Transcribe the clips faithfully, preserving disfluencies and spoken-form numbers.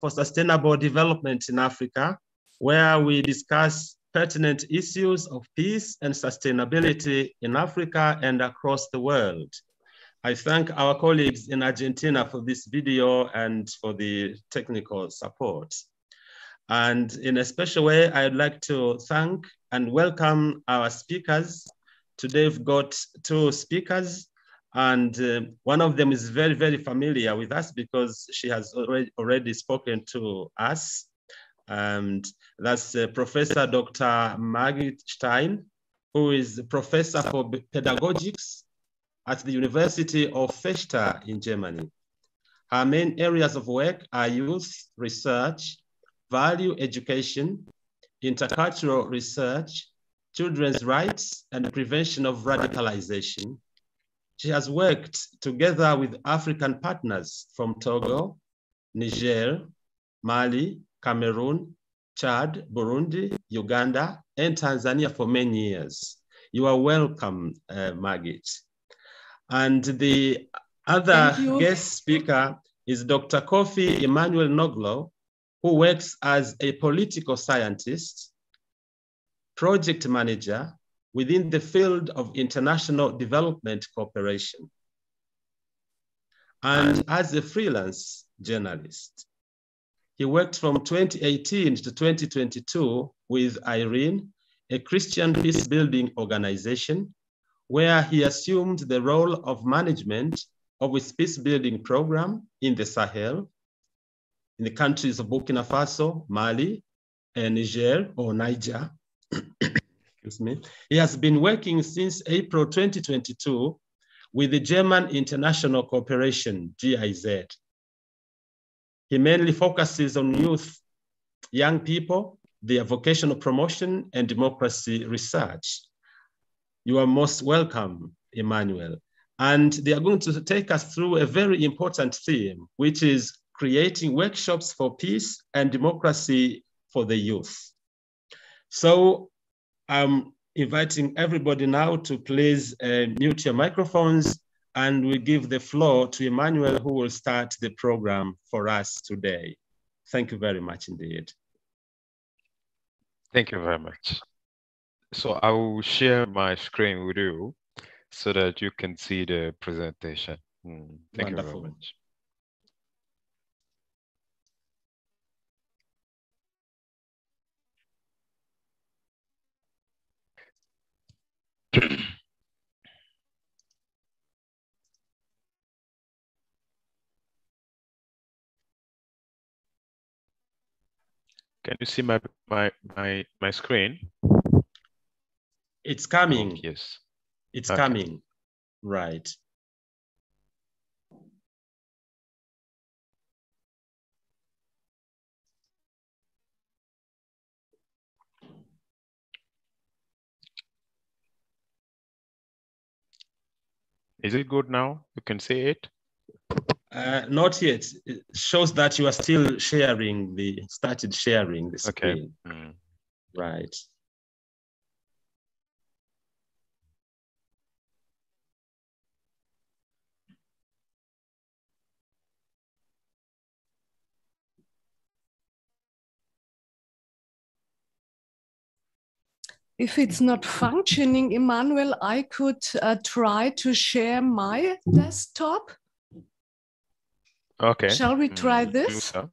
for Sustainable Development in Africa, where we discuss pertinent issues of peace and sustainability in Africa and across the world. I thank our colleagues in Argentina for this video and for the technical support. And in a special way, I'd like to thank and welcome our speakers. Today we've got two speakers, and uh, one of them is very, very familiar with us because she has already, already spoken to us. And that's uh, Professor Doctor Margit Stein, who is Professor for Pedagogics at the University of Vechta in Germany. Her main areas of work are youth research, value education, intercultural research, children's rights, and prevention of radicalization. She has worked together with African partners from Togo, Niger, Mali, Cameroon, Chad, Burundi, Uganda, and Tanzania for many years. You are welcome, uh, Margit. And the other guest speaker is Doctor Koffi Emmanuel Noglo, who works as a political scientist, project manager within the field of international development cooperation, and as a freelance journalist. He worked from twenty eighteen to twenty twenty-two with Irene, a Christian peace-building organization, where he assumed the role of management of its peace-building program in the Sahel, in the countries of Burkina Faso, Mali, and Niger, or Niger. Excuse me. He has been working since April twenty twenty-two with the German International Cooperation, giz. He mainly focuses on youth, young people, their vocational promotion, and democracy research. You are most welcome, Emmanuel. And they are going to take us through a very important theme, which is creating workshops for peace and democracy for the youth. So I'm inviting everybody now to please uh, mute your microphones, and we give the floor to Emmanuel, who will start the program for us today. Thank you very much indeed. Thank you very much. So I will share my screen with you so that you can see the presentation. Mm, thank Wonderful. you very much. Can you see my my my my screen? It's coming. Oh, yes, it's okay. coming. Right. Is it good now? You can see it? Uh, not yet. It shows that you are still sharing the, started sharing the screen. Okay. Mm. Right. If it's not functioning, Emmanuel, I could uh, try to share my desktop. Okay. Shall we try mm, this? So.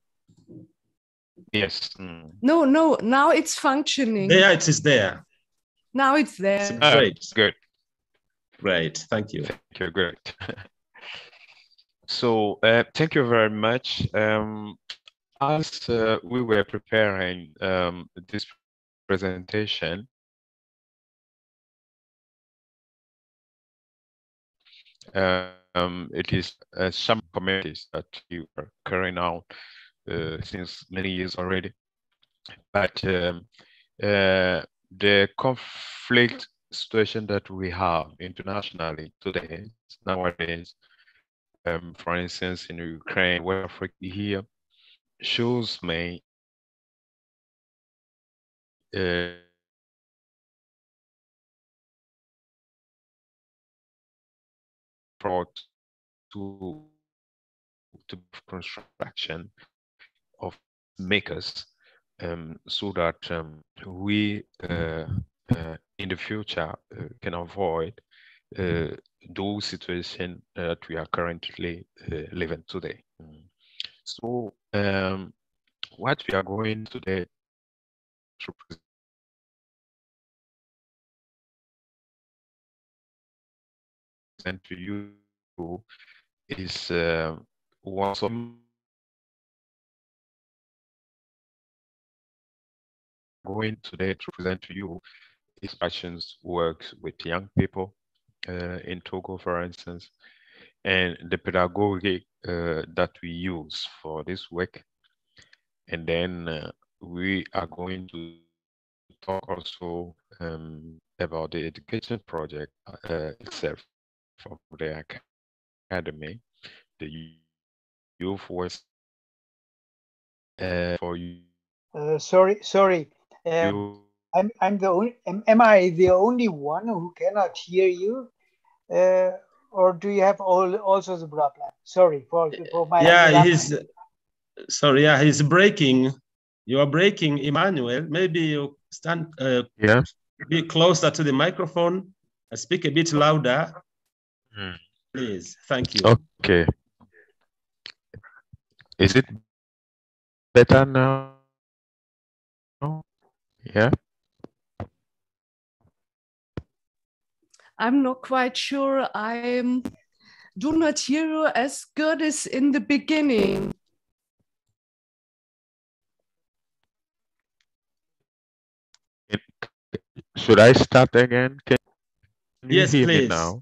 Yes. Mm. No, no, now it's functioning. Yeah, it is there. Now it's there. It's great. Oh, good. Great. Thank you. Thank you. Great. So uh, thank you very much. Um, as uh, we were preparing um, this presentation, Um, it is uh, some committees that you are carrying out uh, since many years already. But um, uh, the conflict situation that we have internationally today, nowadays, um, for instance, in Ukraine, where here, shows me uh, to to construction of makers, um, so that um, we uh, uh, in the future uh, can avoid uh, those situations that we are currently uh, living today. So um, what we are going today to present and to you is uh, one of going today to present to you is actions works with young people uh, in Togo, for instance, and the pedagogy uh, that we use for this work. And then uh, we are going to talk also um, about the education project uh, itself. From the academy, the youth was uh, for you. Uh, sorry, sorry. Um, I'm I'm the only. Am, am I the only one who cannot hear you, uh, or do you have all also the problem? Sorry for for my. Yeah, he's. Uh, sorry, yeah, he's breaking. You are breaking, Emmanuel. Maybe you stand. Uh, yeah. Be closer to the microphone. And speak a bit louder. Please, thank you. Okay. Is it better now? Yeah. I'm not quite sure. I do not hear you as good as in the beginning. Should I start again? Can you yes, hear please. Me now?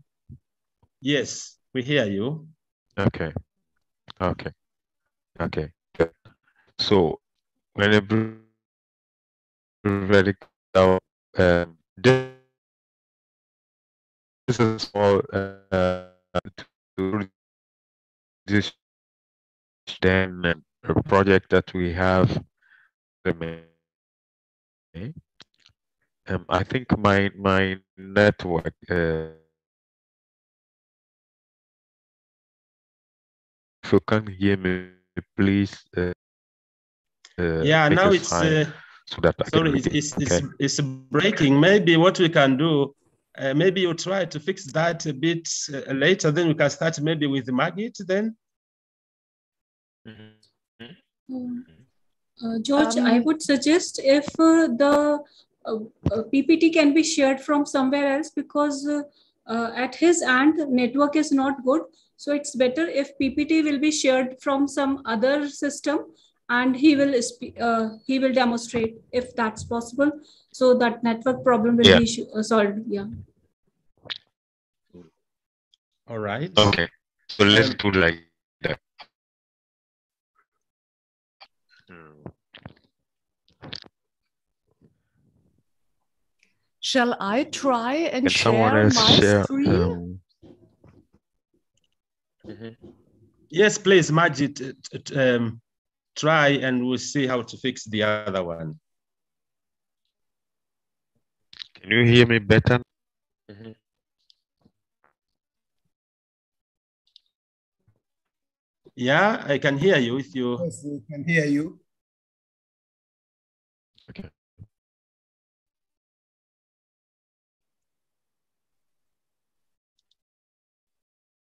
Yes, we hear you. Okay, okay, okay. So, when I very uh, this is all uh, to this then a project that we have. Um, I think my my network. Uh, If you can hear me, please. Uh, uh, yeah, now it's uh, so that sorry, it's it's, okay. it's it's breaking. Maybe what we can do, uh, maybe you try to fix that a bit uh, later. Then we can start maybe with Margit then. Mm-hmm. uh, George, um, I would suggest if uh, the uh, P P T can be shared from somewhere else because uh, uh, at his end network is not good. So it's better if P P T will be shared from some other system, and he will uh, he will demonstrate if that's possible. So that network problem will yeah. be uh, solved. Yeah. All right. Okay. So let's um, do like that. Shall I try and Can share my share, screen? Um, Mm-hmm. Yes, please, Margit, um, try and we'll see how to fix the other one. Can you hear me better? Mm-hmm. Yeah, I can hear you if you... Yes, we can hear you. Okay.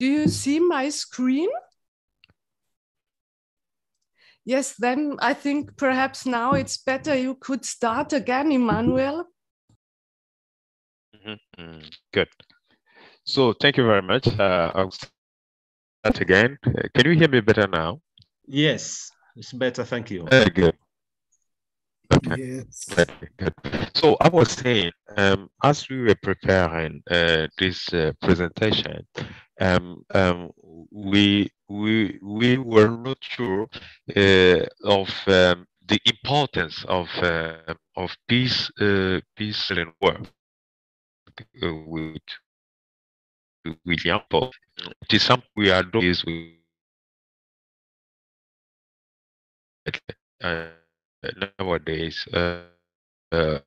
Do you see my screen? Yes, then I think perhaps now it's better. You could start again, Emmanuel. Mm-hmm. Good. So thank you very much. Uh, I'll start again. Uh, can you hear me better now? Yes, it's better. Thank you. Very good. Okay. Yes. Good. So I was saying, um, as we were preparing uh, this uh, presentation, um, um, we we we were not sure uh, of um, the importance of uh, of peace uh, peace and work uh, with with young people. It is something we are doing is with. Uh, Nowadays, uh, uh,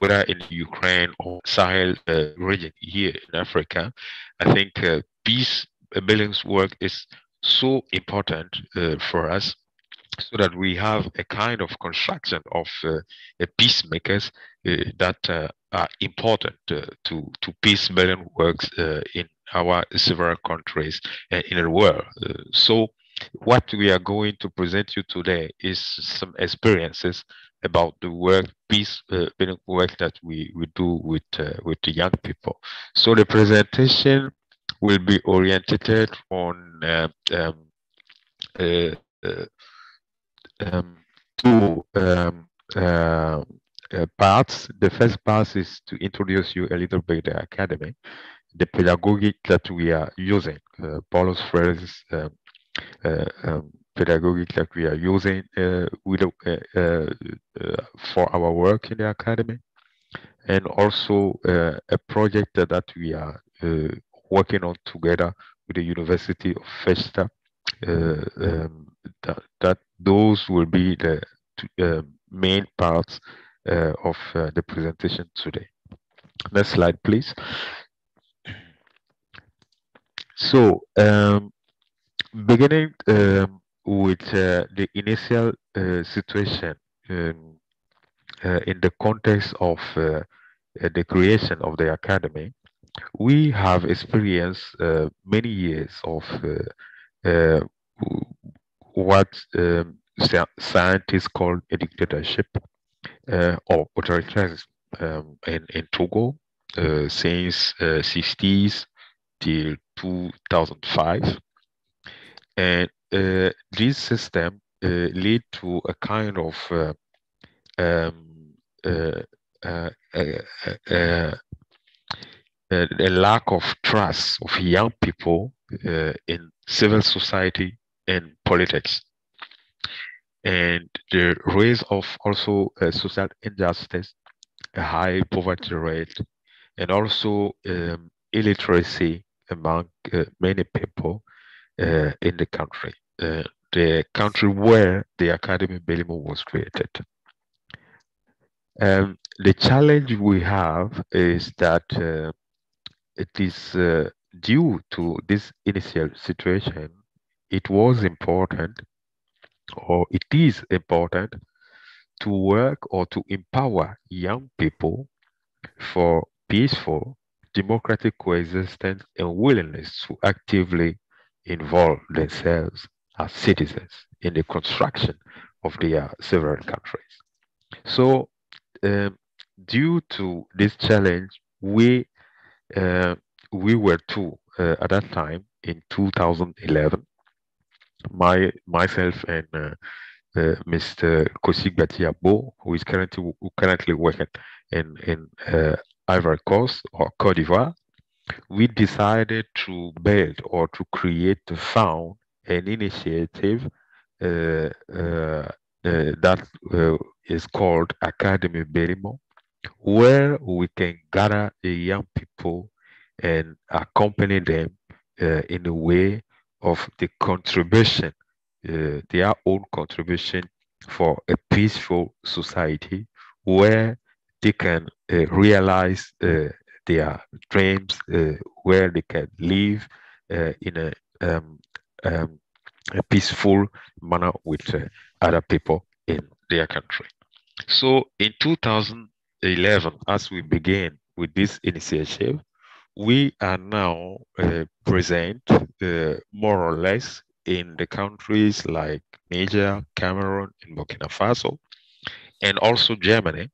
whether in Ukraine or Sahel uh, region here in Africa, I think uh, peace building work is so important uh, for us so that we have a kind of construction of uh, uh, peacemakers uh, that uh, are important uh, to, to peacemaking works uh, in our several countries uh, in the world. Uh, so what we are going to present you today is some experiences about the work, peace uh, work that we, we do with, uh, with the young people. So the presentation will be oriented on uh, um, uh, uh, um, two um, uh, uh, parts. The first part is to introduce you a little bit the academy, the pedagogy that we are using, uh, Paulo Freire's uh, uh, um, pedagogy that we are using uh, with, uh, uh, uh, for our work in the academy, and also uh, a project that we are uh, working on together with the University of Vechta. Uh, um, that, that those will be the uh, main parts uh, of uh, the presentation today. Next slide, please. So, um, beginning um, with uh, the initial uh, situation um, uh, in the context of uh, the creation of the academy, we have experienced uh, many years of uh, uh, what um, scientists call a dictatorship uh, or authoritarianism um, in, in Togo uh, since the uh, sixties till two thousand five. And uh, this system uh, led to a kind of uh, um, uh, uh, uh, uh, uh, a lack of trust of young people uh, in civil society and politics, and the rise of also uh, social injustice, a high poverty rate, and also um, illiteracy among uh, many people uh, in the country, uh, the country where the Académie Bilimon was created. Um, the challenge we have is that uh, it is uh, due to this initial situation, it was important, or it is important, to work or to empower young people for peaceful, democratic coexistence and willingness to actively involve themselves as citizens in the construction of their several countries. So, um, due to this challenge, we Uh, we were two uh, at that time in two thousand eleven. My myself and uh, uh, Mister Kossi Batiabo, who is currently who currently working in in uh, Ivory Coast or Côte d'Ivoire, we decided to build or to create, to found an initiative uh, uh, uh, that uh, is called Académie Bilimon, where we can gather the young people and accompany them uh, in the way of the contribution, uh, their own contribution for a peaceful society where they can uh, realize uh, their dreams, uh, where they can live uh, in a, um, um, a peaceful manner with uh, other people in their country. So in two thousand eleven, as we begin with this initiative, we are now uh, present uh, more or less in the countries like Niger, Cameroon, and Burkina Faso, and also Germany,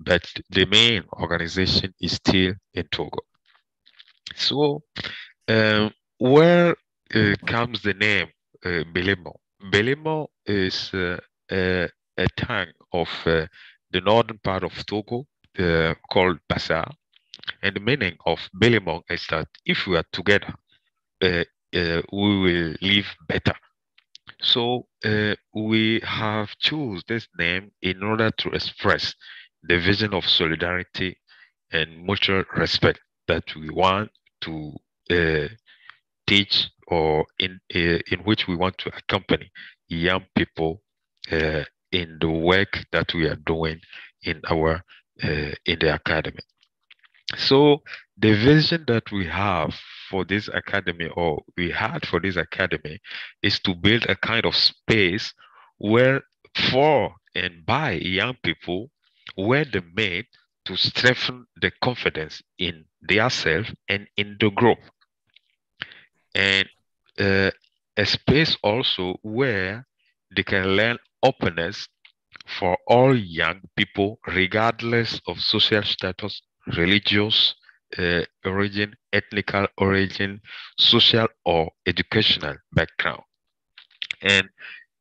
but the main organization is still in Togo. So um, where uh, comes the name uh, Bilimon? Bilimon is uh, a, a tongue of uh, the northern part of Togo uh, called Basar. And the meaning of Bilimon is that if we are together, uh, uh, we will live better. So uh, we have chosen this name in order to express the vision of solidarity and mutual respect that we want to uh, teach, or in, uh, in which we want to accompany young people uh, in the work that we are doing in our uh, in the academy. So the vision that we have for this academy, or we had for this academy, is to build a kind of space were for and by young people were the made to strengthen the confidence in themselves and in the group. And uh, a space also where they can learn openness for all young people, regardless of social status, religious uh, origin, ethnic origin, social or educational background. And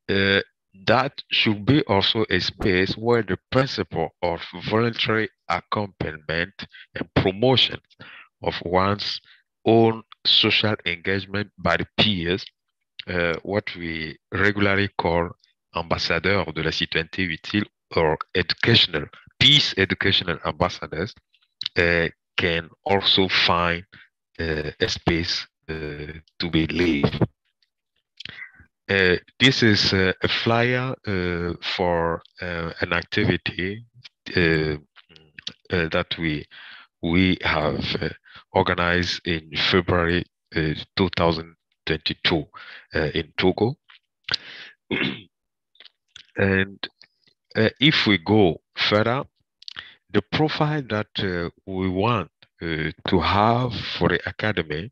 uh, that should be also a space where the principle of voluntary accompaniment and promotion of one's own social engagement by the peers, uh, what we regularly call ambassadors de la citoyenneté utile or educational, peace educational ambassadors, uh, can also find uh, a space uh, to be lived. Uh, this is uh, a flyer uh, for uh, an activity uh, uh, that we we have uh, organized in February uh, two thousand twenty-two uh, in Togo. And uh, if we go further, the profile that uh, we want uh, to have for the academy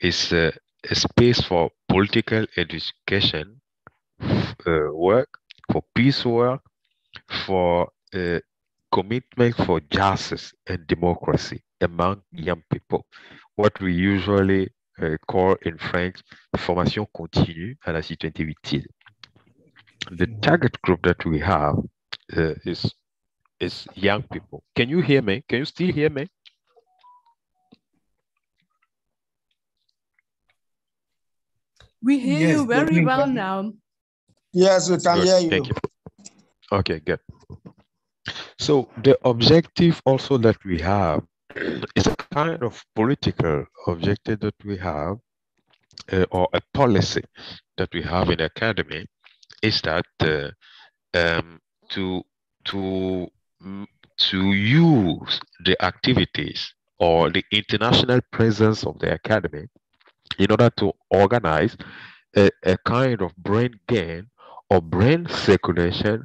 is uh, a space for political education uh, work, for peace work, for uh, commitment for justice and democracy among young people, what we usually uh, call in French formation continue à la citoyenneté utile. The target group that we have uh, is is young people. Can you hear me? Can you still hear me? We hear yes, you very well now. Yes, we can good. hear you. Thank you. Okay, good. So the objective also that we have is a kind of political objective that we have, uh, or a policy that we have in the academy, is that uh, um, to to to use the activities or the international presence of the academy in order to organize a, a kind of brain gain or brain circulation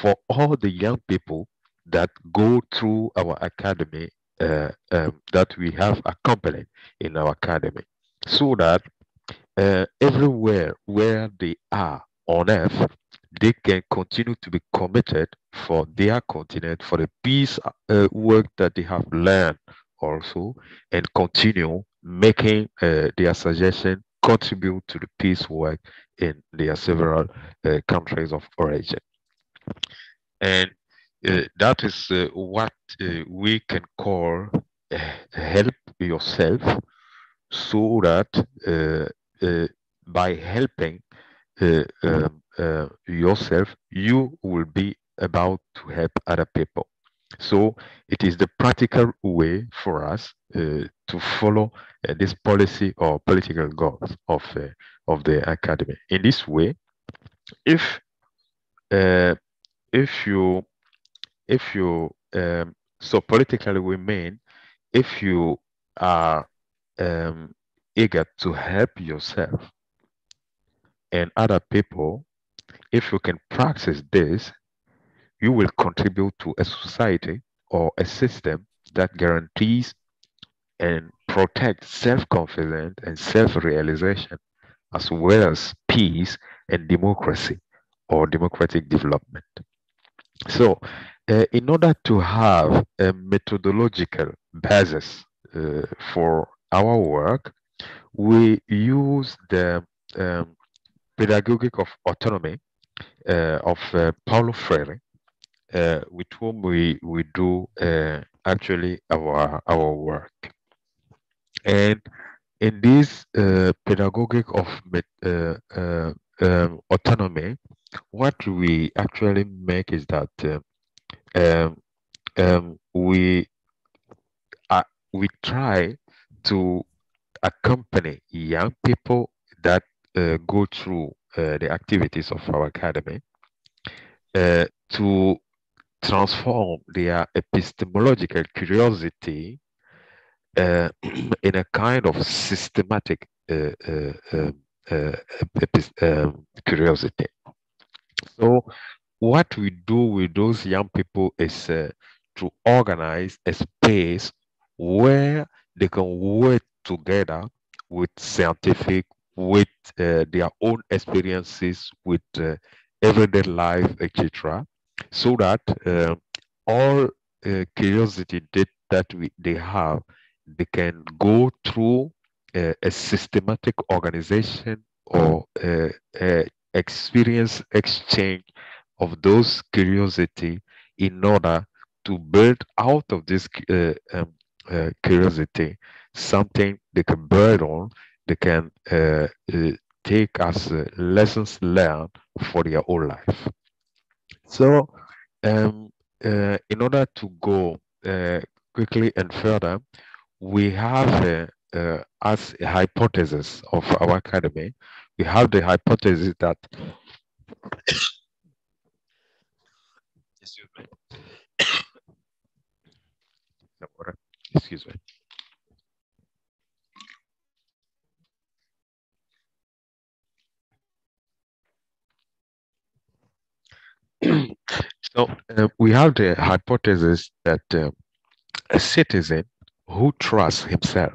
for all the young people that go through our academy, uh, um, that we have accompanied in our academy, so that uh, everywhere where they are on earth, they can continue to be committed for their continent, for the peace uh, work that they have learned also, and continue making uh, their suggestion contribute to the peace work in their several uh, countries of origin. And uh, that is uh, what uh, we can call uh, help yourself, so that uh, uh, by helping uh, um, uh, yourself, you will be about to help other people. So it is the practical way for us uh, to follow uh, this policy or political goals of uh, of the academy. In this way, if uh, if you if you um, so politically we mean if you are um, eager to help yourself and other people, if you can practice this, you will contribute to a society or a system that guarantees and protects self-confidence and self-realization, as well as peace and democracy or democratic development. So uh, in order to have a methodological basis uh, for our work, we use the um, pedagogic of autonomy uh, of uh, Paulo Freire, Uh, with whom we we do uh, actually our our work. And in this uh, pedagogic of uh, uh, um, autonomy, what we actually make is that uh, um, um, we uh, we try to accompany young people that uh, go through uh, the activities of our academy uh, to transform their epistemological curiosity uh, in a kind of systematic uh, uh, uh, uh, uh, curiosity. So what we do with those young people is uh, to organize a space where they can work together with scientific, with uh, their own experiences, with uh, everyday life, et cetera, so that uh, all uh, curiosity that, that we, they have, they can go through uh, a systematic organization or uh, uh, experience exchange of those curiosity in order to build out of this uh, um, uh, curiosity something they can build on, they can uh, uh, take as uh, lessons learned for their own life. So um, uh, in order to go uh, quickly and further, we have uh, uh, as a hypothesis of our academy, we have the hypothesis that excuse me. Excuse me. So uh, we have the hypothesis that uh, a citizen who trusts himself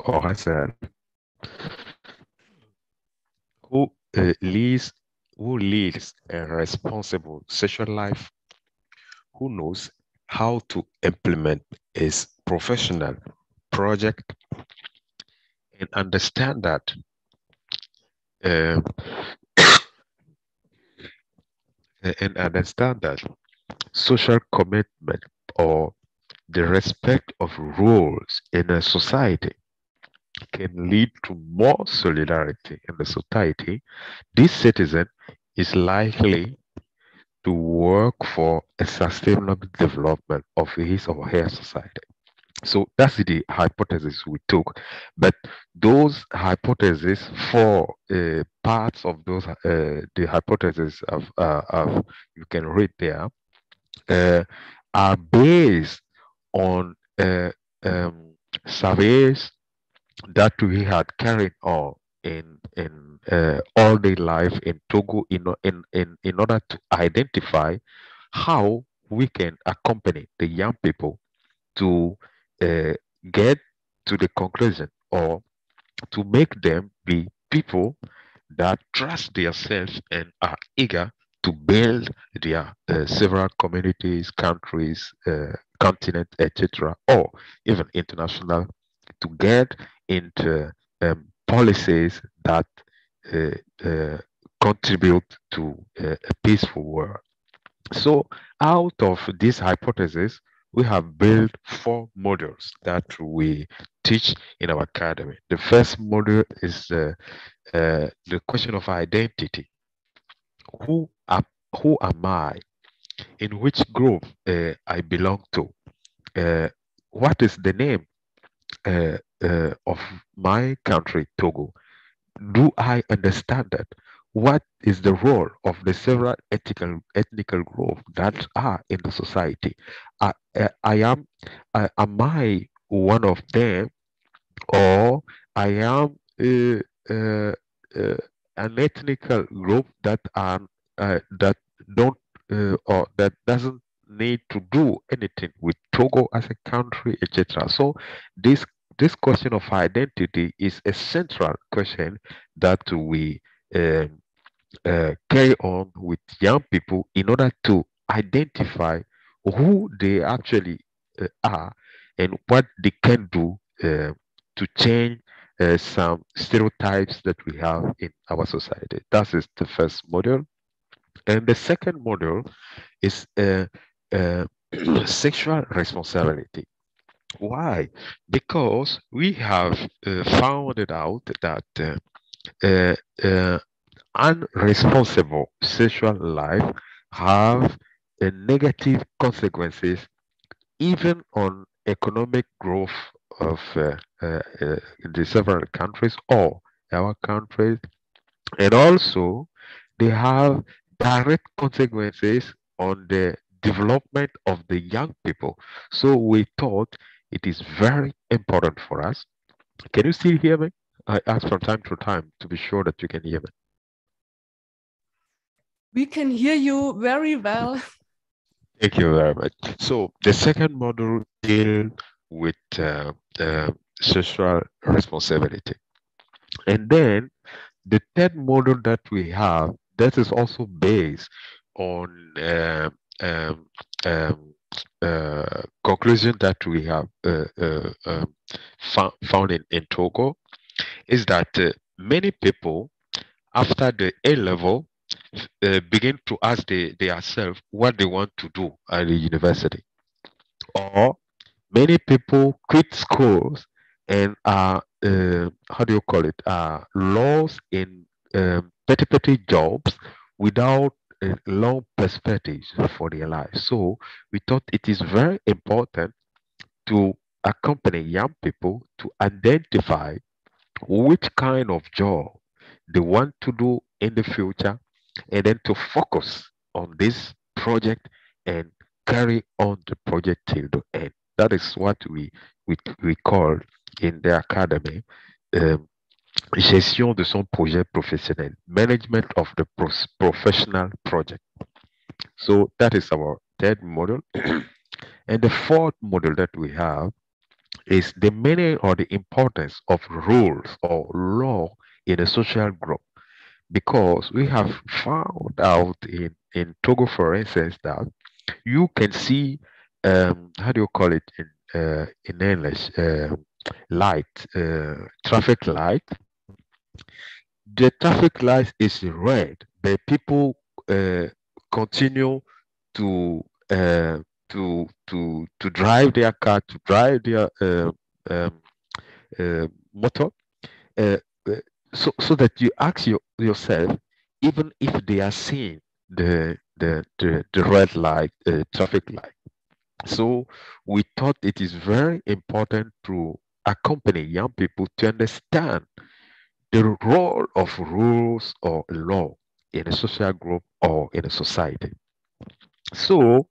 or herself, who uh, leads, who leads a responsible social life, who knows how to implement his professional project, and understand that uh, and understand that social commitment or the respect of rules in a society can lead to more solidarity in the society, this citizen is likely to work for a sustainable development of his or her society. So that's the hypothesis we took. But those hypotheses, four uh, parts of those, uh, the hypotheses of, uh, of you can read there, uh, are based on uh, um, surveys that we had carried on in in uh, all day life in Togo in, in in in order to identify how we can accompany the young people to uh, get to the conclusion or to make them be people that trust themselves and are eager to build their uh, several communities, countries, uh, continent, et cetera, or even international, to get into um, policies that uh, uh, contribute to uh, a peaceful world. So out of this hypothesis, we have built four modules that we teach in our academy. The first module is uh, uh, the question of identity. Who, are, who am I? In which group uh, I belong to? Uh, what is the name uh, uh, of my country, Togo? Do I understand that? What is the role of the several ethical, ethnical groups that are in the society? I, I, I am, I, am I one of them, or I am uh, uh, uh, an ethnical group that are uh, that don't uh, or that doesn't need to do anything with Togo as a country, et cetera. So this this question of identity is a central question that we Uh, Uh, carry on with young people in order to identify who they actually uh, are and what they can do uh, to change uh, some stereotypes that we have in our society. That is the first module. And the second module is uh, uh, sexual responsibility. Why? Because we have uh, found it out that uh, uh, uh, unresponsible sexual life have a negative consequences even on economic growth of uh, uh, uh, the several countries or our countries, and also they have direct consequences on the development of the young people. So we thought it is very important for us. Can you still hear me? I ask from time to time to be sure that you can hear me. We can hear you very well. Thank you very much. So the second model deals with uh, uh, social responsibility. And then the third model that we have, that is also based on uh, um, um, uh, conclusion that we have uh, uh, uh, found, found in, in Togo, is that uh, many people after the A level uh, begin to ask they, themselves what they want to do at the university. Or many people quit schools and are, uh, how do you call it, are lost in um, petty, petty jobs without a long perspective for their lives. So we thought it is very important to accompany young people to identify which kind of job they want to do in the future, and then to focus on this project and carry on the project till the end. That is what we we, we call in the academy um, gestion de son projet professionnel, management of the pro professional project. So that is our third model. And the fourth model that we have is the meaning or the importance of rules or law in a social group, because we have found out in, in Togo, for instance, that you can see, um, how do you call it in, uh, in English, uh, light, uh, traffic light. The traffic light is red, but people uh, continue to uh, to to to drive their car, to drive their uh, um, uh, motor. Uh, So, so that you ask your, yourself, even if they are seeing the the the, the red light, uh, traffic light. So we thought it is very important to accompany young people to understand the role of rules or law in a social group or in a society. So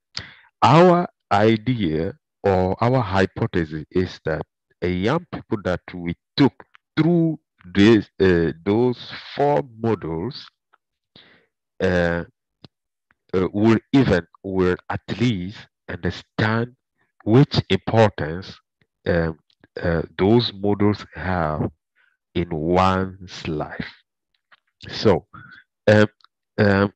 our idea or our hypothesis is that a young people that we took through This, uh, those four models uh, uh, will even will at least understand which importance uh, uh, those models have in one's life. So um, um,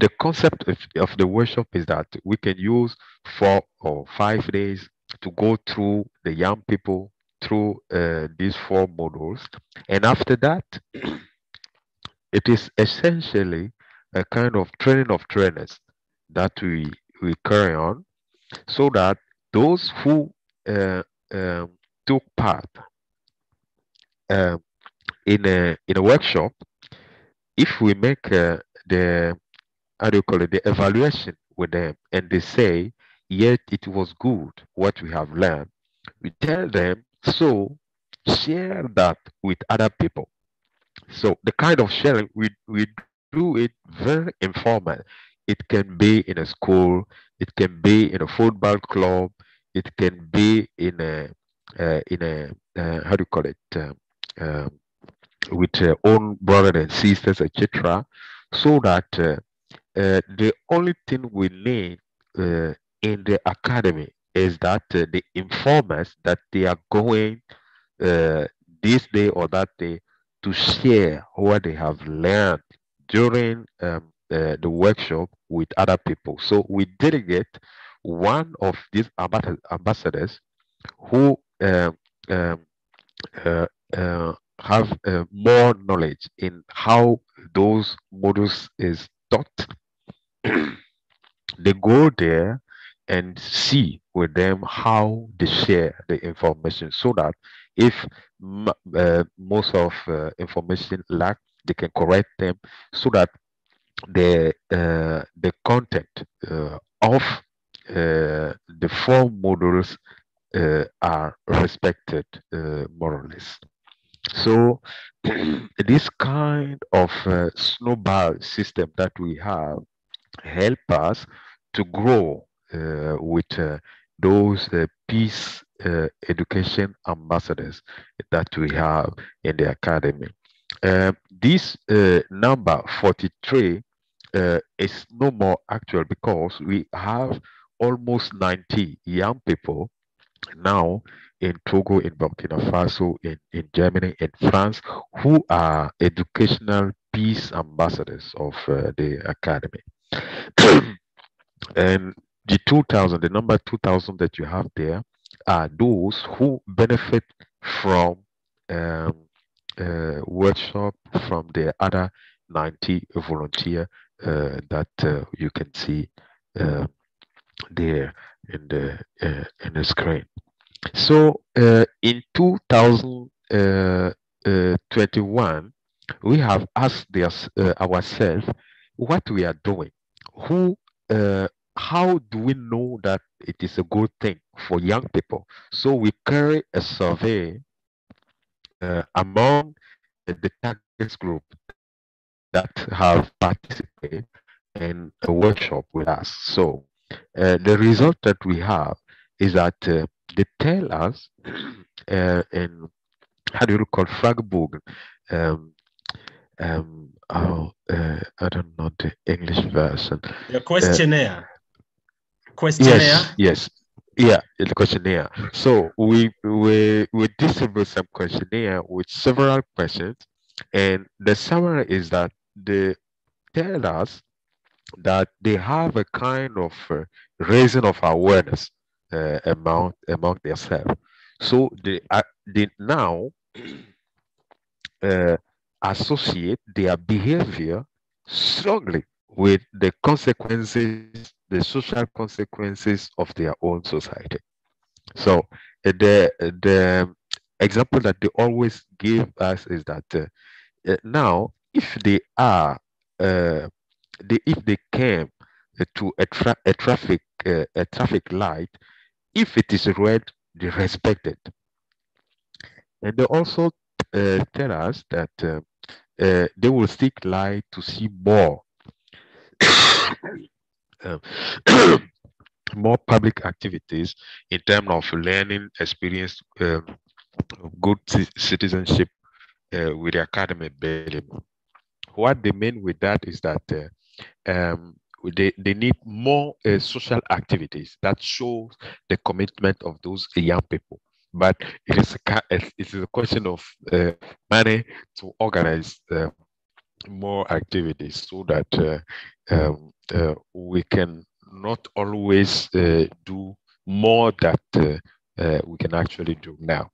the concept of, of the workshop is that we can use four or five days to go through the young people through uh, these four models. And after that, it is essentially a kind of training of trainers that we, we carry on, so that those who uh, uh, took part uh, in, a, in a workshop, if we make uh, the, how do you call it, the evaluation with them, and they say, yet it was good what we have learned, we tell them, so share that with other people. So the kind of sharing, we, we do it very informal. It can be in a school, it can be in a football club, it can be in a, uh, in a uh, how do you call it, uh, uh, with uh, own brothers and sisters, et cetera. So that uh, uh, the only thing we need uh, in the academy is that uh, they inform us that they are going uh, this day or that day to share what they have learned during um, uh, the workshop with other people. So we delegate one of these ambassadors who uh, um, uh, uh, have uh, more knowledge in how those models is taught. They go there and see with them how they share the information, so that if uh, most of uh, information lack, they can correct them, so that the uh, the content uh, of uh, the four models uh, are respected uh, more or less. So this kind of uh, snowball system that we have help us to grow Uh, with uh, those uh, peace uh, education ambassadors that we have in the academy. Uh, this uh, number forty-three uh, is no more actual, because we have almost ninety young people now in Togo, in Burkina Faso, in, in Germany, in France, who are educational peace ambassadors of uh, the academy. And the two thousand, the number two thousand that you have there, are those who benefit from um, uh, workshop from the other ninety volunteer uh, that uh, you can see uh, there in the uh, in the screen. So uh, in two thousand twenty-one, we have asked this, uh, ourselves what we are doing, who, uh, how do we know that it is a good thing for young people? So we carry a survey uh, among the target group that have participated in a workshop with us. So uh, the result that we have is that uh, they tell us uh, in, how do you call, Fragebogen, um, um, oh, uh, I don't know the English version. Your questionnaire. Uh, questionnaire yes, yes yeah the questionnaire. So we we we distribute some questionnaire with several questions, and the summary is that they tell us that they have a kind of uh, raising of awareness uh, among among themselves. So they uh, they now uh, associate their behavior strongly with the consequences, the social consequences of their own society. So the the example that they always give us is that uh, now, if they are, uh, they, if they came to a, tra a traffic uh, a traffic light, if it is red, they respect it. And they also uh, tell us that uh, uh, they will stick light to see more. Um, more public activities in terms of learning experience, uh, good citizenship uh, with the Académie Bilimon. What they mean with that is that uh, um, they, they need more uh, social activities that show the commitment of those young people. But it is a, it is a question of uh, money to organize uh, more activities, so that uh, um, uh, we can not always uh, do more that uh, uh, we can actually do now.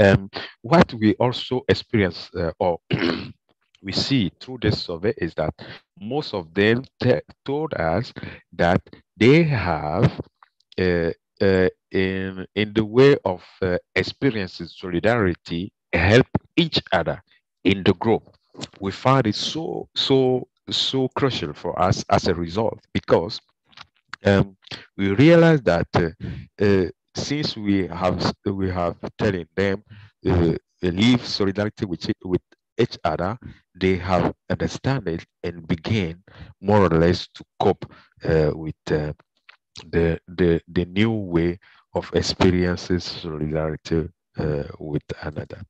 Um, what we also experience uh, or we see through this survey is that most of them told us that they have uh, uh, in, in the way of uh, experiencing solidarity, help each other in the group. We find it so so so crucial for us as a result, because um, we realize that uh, uh, since we have we have telling them uh, live solidarity with with each other, they have understand it and begin more or less to cope uh, with uh, the the the new way of experiences solidarity uh, with another.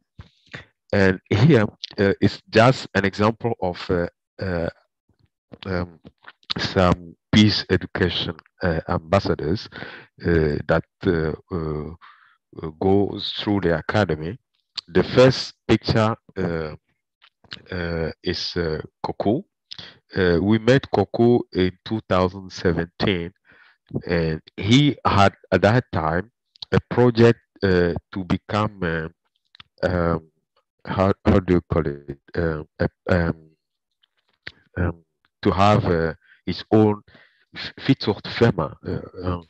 And here uh, is just an example of uh, uh, um, some peace education uh, ambassadors uh, that uh, uh, goes through the academy. The first picture uh, uh, is uh, Coco. Uh, we met Coco in two thousand seventeen, and he had at that time a project uh, to become uh, um, How, how do you call it? Uh, um, um, to have uh, its own Viehzuchtfirma. Uh, um.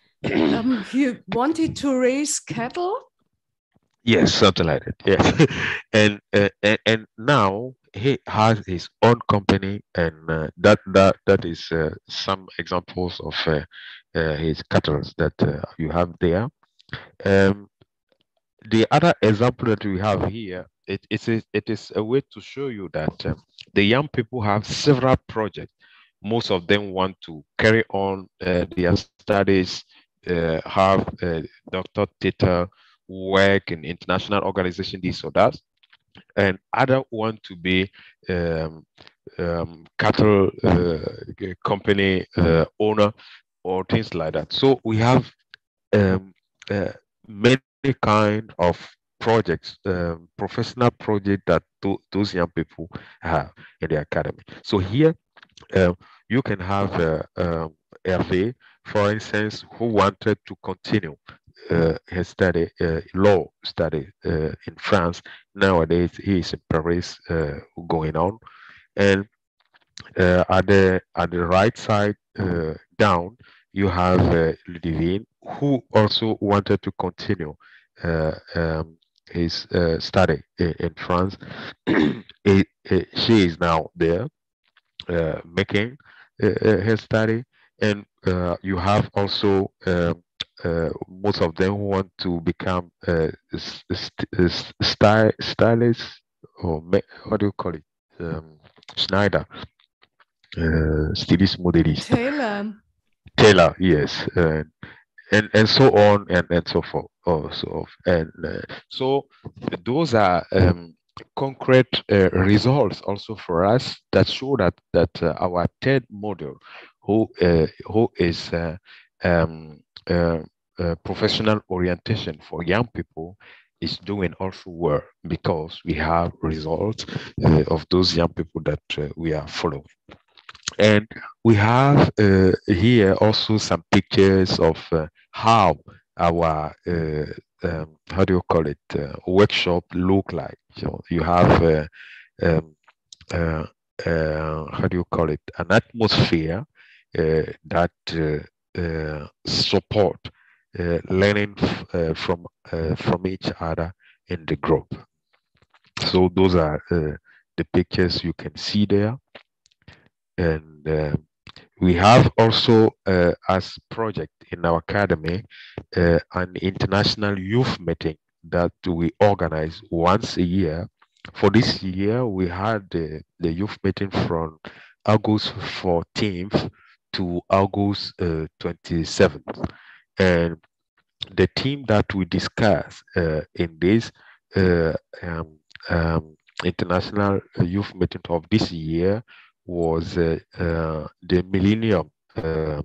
um, he wanted to raise cattle? Yes, something like that. Yes, and, uh, and and now he has his own company, and uh, that that that is uh, some examples of uh, uh, his cattle that uh, you have there. Um, the other example that we have here. It, it, is, it is a way to show you that um, the young people have several projects. Most of them want to carry on uh, their studies, uh, have uh, doctor title, work in international organization, this or that. And others want to be um, um, cattle uh, company uh, owner or things like that. So we have um, uh, many kind of projects, um, professional project that th those young people have in the academy. So here uh, you can have uh, um, Hervé, for instance, who wanted to continue uh, his study, uh, law study uh, in France. Nowadays, he is in Paris uh, going on. And uh, at, the, at the right side uh, down, you have uh, Ludivine, who also wanted to continue uh, um, his uh, study in, in France. it, it, she is now there uh, making uh, her study. And uh, you have also uh, uh, most of them who want to become uh, st st stylists, or what do you call it? Um, Schneider, uh, stylist modelist. Taylor. Taylor, yes, uh, and and so on and and so forth. Also, and uh, so those are um, concrete uh, results also for us that show that that uh, our third module. Who, uh, who is uh, um, uh, uh, professional orientation for young people is doing also well, because we have results uh, of those young people that uh, we are following. And we have uh, here also some pictures of uh, how our, uh, um, how do you call it, uh, workshop look like. So you have, uh, um, uh, uh, how do you call it, an atmosphere Uh, that uh, uh, support uh, learning uh, from uh, from each other in the group. So those are uh, the pictures you can see there, and uh, we have also uh, as project in our academy uh, an international youth meeting that we organize once a year. For this year, we had uh, the youth meeting from August fourteenth to August uh, twenty-seventh. And the theme that we discuss uh, in this uh, um, um, international youth meeting of this year was uh, uh, the millennium, uh,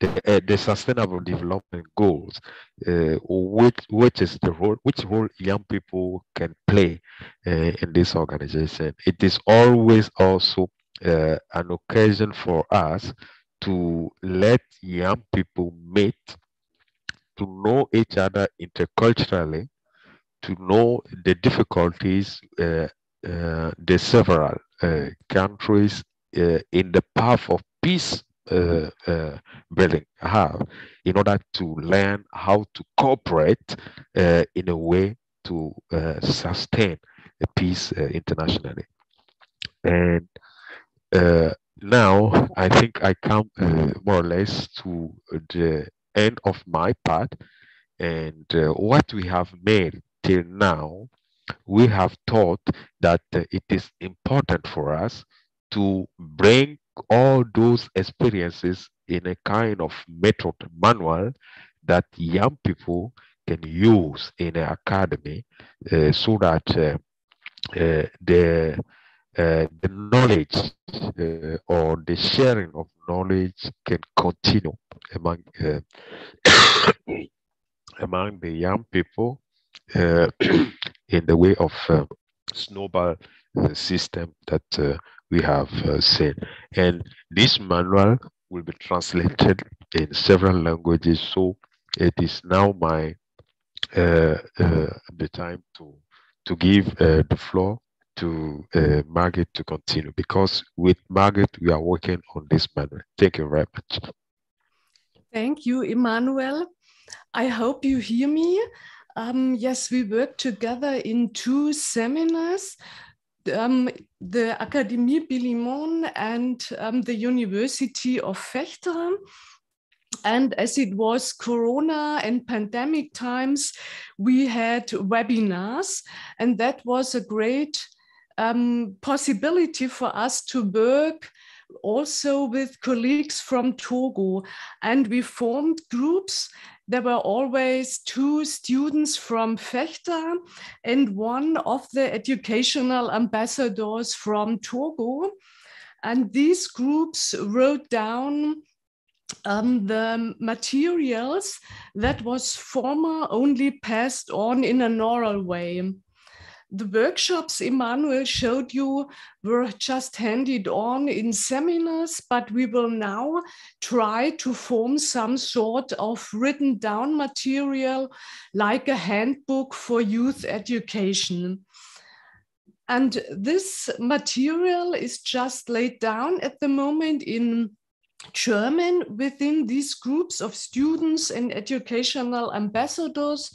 the, uh, the sustainable development goals, uh, which, which is the role, which role young people can play uh, in this organization. It is always also uh, an occasion for us to let young people meet, to know each other interculturally, to know the difficulties uh, uh, the several uh, countries uh, in the path of peace uh, uh, building have, in order to learn how to cooperate uh, in a way to uh, sustain a peace uh, internationally. And uh, now, I think I come uh, more or less to the end of my part, and uh, what we have made till now, we have thought that uh, it is important for us to bring all those experiences in a kind of method manual that young people can use in an academy, uh, so that uh, uh, the Uh, the knowledge uh, or the sharing of knowledge can continue among uh, among the young people uh, in the way of uh, snowball uh, system that uh, we have uh, seen. And this manual will be translated in several languages. So it is now my uh, uh, the time to to give uh, the floor to uh, Margit to continue, because with Margit, we are working on this manual. Thank you very much. Thank you, Emmanuel. I hope you hear me. Um, yes, we worked together in two seminars, um, the Académie Bilimon and um, the University of Vechta. And as it was Corona and pandemic times, we had webinars, and that was a great Um, possibility for us to work also with colleagues from Togo. And we formed groups. There were always two students from Vechta and one of the educational ambassadors from Togo. And these groups wrote down Um, the materials that was former only passed on in an oral way. The workshops Emmanuel showed you were just handed on in seminars, but we will now try to form some sort of written down material like a handbook for youth education. And this material is just laid down at the moment in German within these groups of students and educational ambassadors,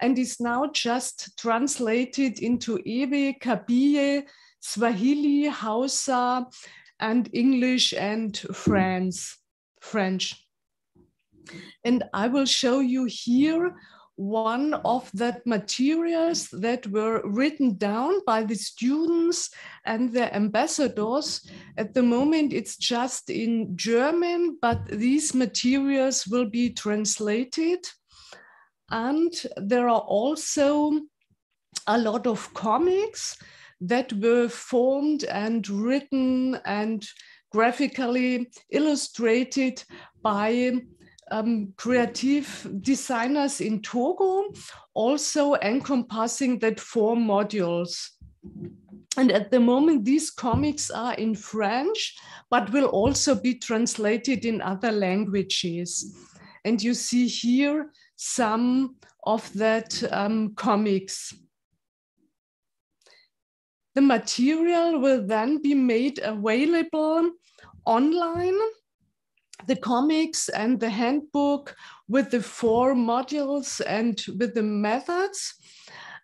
and is now just translated into Ewe, Kabyle, Swahili, Hausa, and English and France, French. And I will show you here one of the materials that were written down by the students and their ambassadors. At the moment, it's just in German, but these materials will be translated. And there are also a lot of comics that were formed and written and graphically illustrated by Um, creative designers in Togo, also encompassing that four modules. And at the moment, these comics are in French, but will also be translated in other languages. And you see here some of that um, comics. The material will then be made available online. The comics and the handbook with the four modules and with the methods.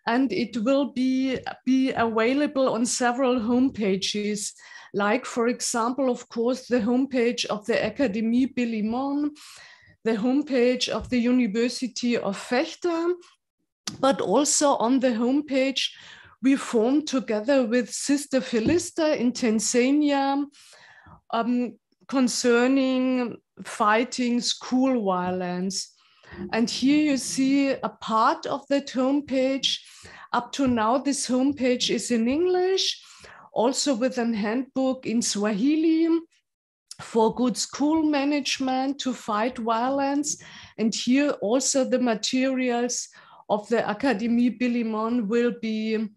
And it will be, be available on several homepages, like, for example, of course, the homepage of the Académie Bilimon, the homepage of the University of Vechta, but also on the homepage, we formed together with Sister Felista in Tanzania, um, concerning fighting school violence. And here you see a part of that homepage. Up to now, this homepage is in English, also with a handbook in Swahili for good school management to fight violence. And here also the materials of the Académie Bilimon will be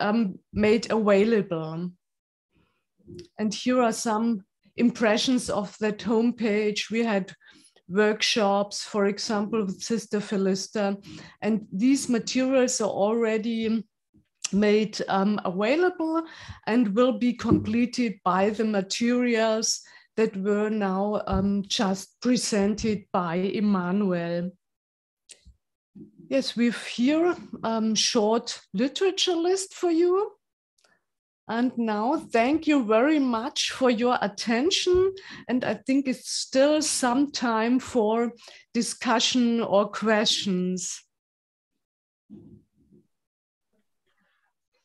um, made available. And here are some impressions of that homepage. We had workshops, for example, with Sister Felista, and these materials are already made um, available and will be completed by the materials that were now um, just presented by Emmanuel. Yes, we've here a um, short literature list for you. And now, thank you very much for your attention. And I think it's still some time for discussion or questions.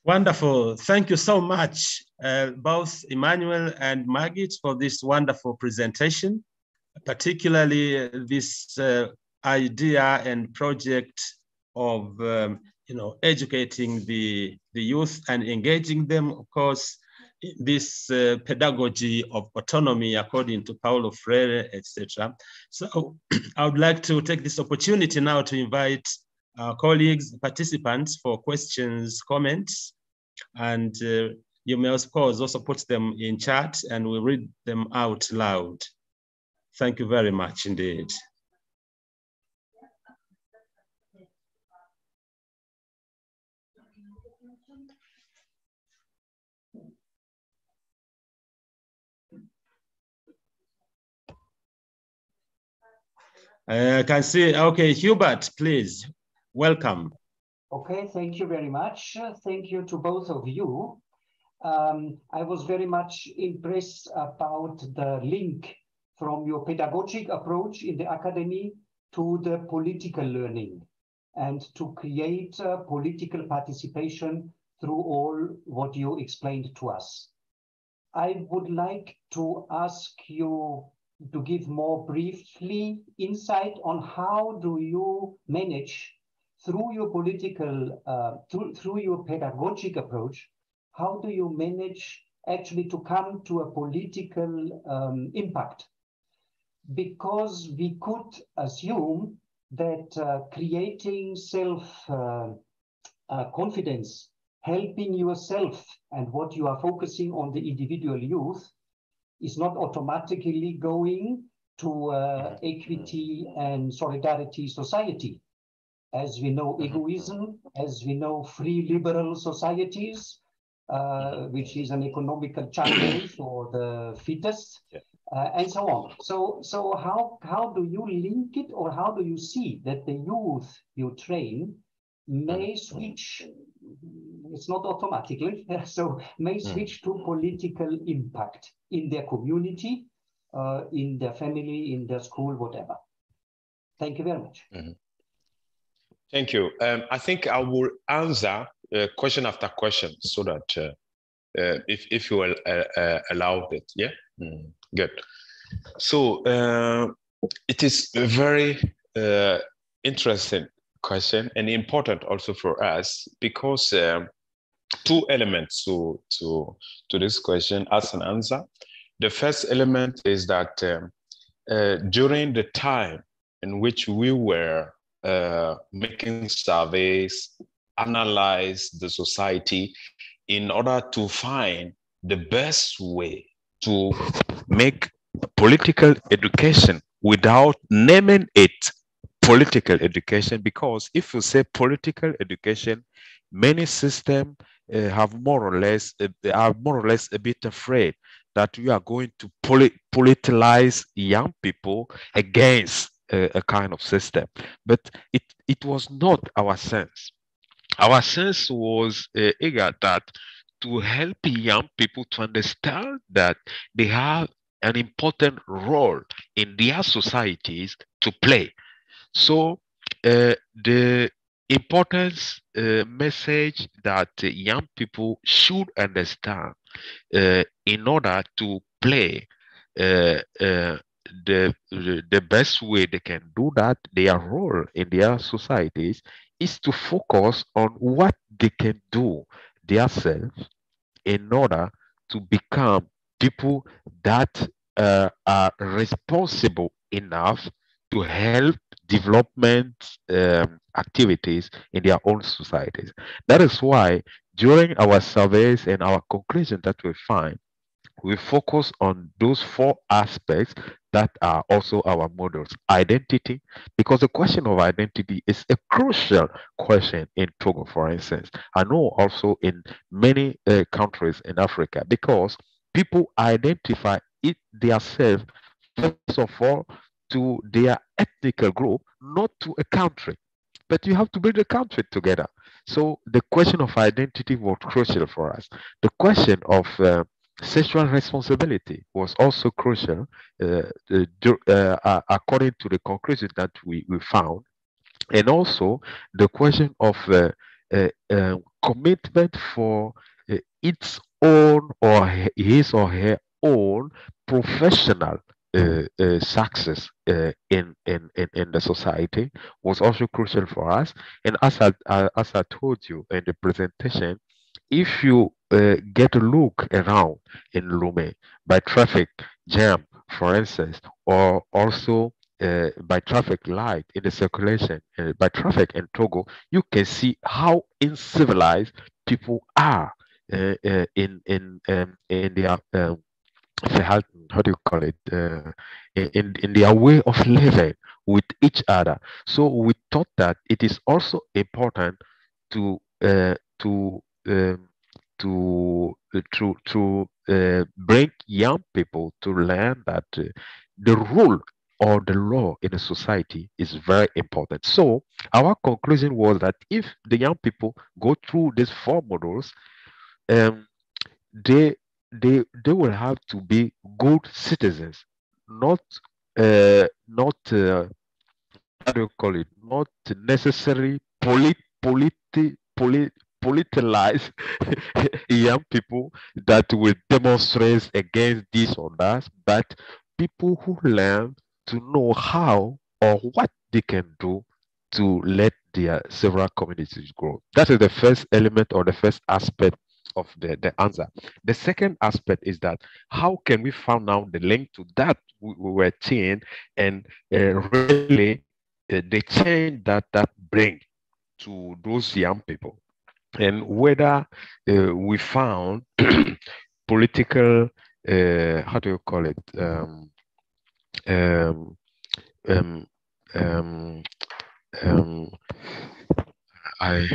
Wonderful. Thank you so much, uh, both Emmanuel and Margit, for this wonderful presentation, particularly this uh, idea and project of um, you know, educating the, the youth and engaging them, of course, this uh, pedagogy of autonomy according to Paulo Freire, et cetera. So I would like to take this opportunity now to invite our colleagues, participants for questions, comments, and uh, you may of course also put them in chat and we'll read them out loud. Thank you very much indeed. I uh, can see, okay, Hubert, please, welcome. Okay, thank you very much. Thank you to both of you. Um, I was very much impressed about the link from your pedagogic approach in the academy to the political learning and to create uh, political participation through all what you explained to us. I would like to ask you to give more briefly insight on how do you manage through your political, uh, through, through your pedagogic approach, how do you manage actually to come to a political um, impact, because we could assume that uh, creating self-confidence, uh, uh, helping yourself and what you are focusing on the individual youth is not automatically going to uh, equity and solidarity society. As we know, egoism, as we know, free liberal societies, uh, which is an economical challenge for the fittest, yeah. uh, and so on. So, so how, how do you link it, or how do you see that the youth you train may switch, it's not automatically, so may switch to political impact in their community, uh, in their family, in their school, whatever? Thank you very much. Mm-hmm. Thank you. Um, I think I will answer uh, question after question, so that uh, uh, if, if you will uh, uh, allow it, yeah? Mm. Good. So uh, it is a very uh, interesting question, and important also for us, because uh, two elements to, to, to this question as an answer. The first element is that um, uh, during the time in which we were Uh, making surveys, analyze the society in order to find the best way to make political education without naming it political education, because if you say political education, many systems uh, have more or less uh, are more or less a bit afraid that we are going to polit politicize young people against a kind of system. But it, it was not our sense. Our sense was uh, eager that to help young people to understand that they have an important role in their societies to play. So uh, the importance uh, message that young people should understand uh, in order to play uh, uh, The, the best way they can do that, their role in their societies, is to focus on what they can do themselves in order to become people that uh, are responsible enough to help development um, activities in their own societies. That is why during our surveys and our conclusions that we find, we focus on those four aspects that are also our models. Identity, because the question of identity is a crucial question in Togo, for instance. I know also in many uh, countries in Africa, because people identify it themselves, first of all, to their ethnic group, not to a country. But you have to bring the country together. So the question of identity was crucial for us. The question of uh, sexual responsibility was also crucial, uh, uh, according to the conclusion that we, we found, and also the question of uh, uh, uh, commitment for uh, its own or his or her own professional uh, uh, success uh, in, in, in the society was also crucial for us. And as I, as I told you in the presentation, if you uh, get a look around in Lomé by traffic jam, for instance, or also uh, by traffic light in the circulation, uh, by traffic in Togo, you can see how incivilized people are uh, uh, in in um, in their um, how do you call it uh, in in their way of living with each other. So we thought that it is also important to uh, to Um, to to to uh, bring young people to learn that uh, the rule or the law in a society is very important. So our conclusion was that if the young people go through these four models, um, they they they will have to be good citizens, not uh, not uh, how do you call it? Not necessary polit politi polit. politicize young people that will demonstrate against this or that, but people who learn to know how or what they can do to let their several communities grow. That is the first element or the first aspect of the, the answer. The second aspect is that how can we find out the link to that we were chained and uh, really uh, the change that that brings to those young people, and whether uh, we found political, uh, how do you call it, um, um, um, um, um, I,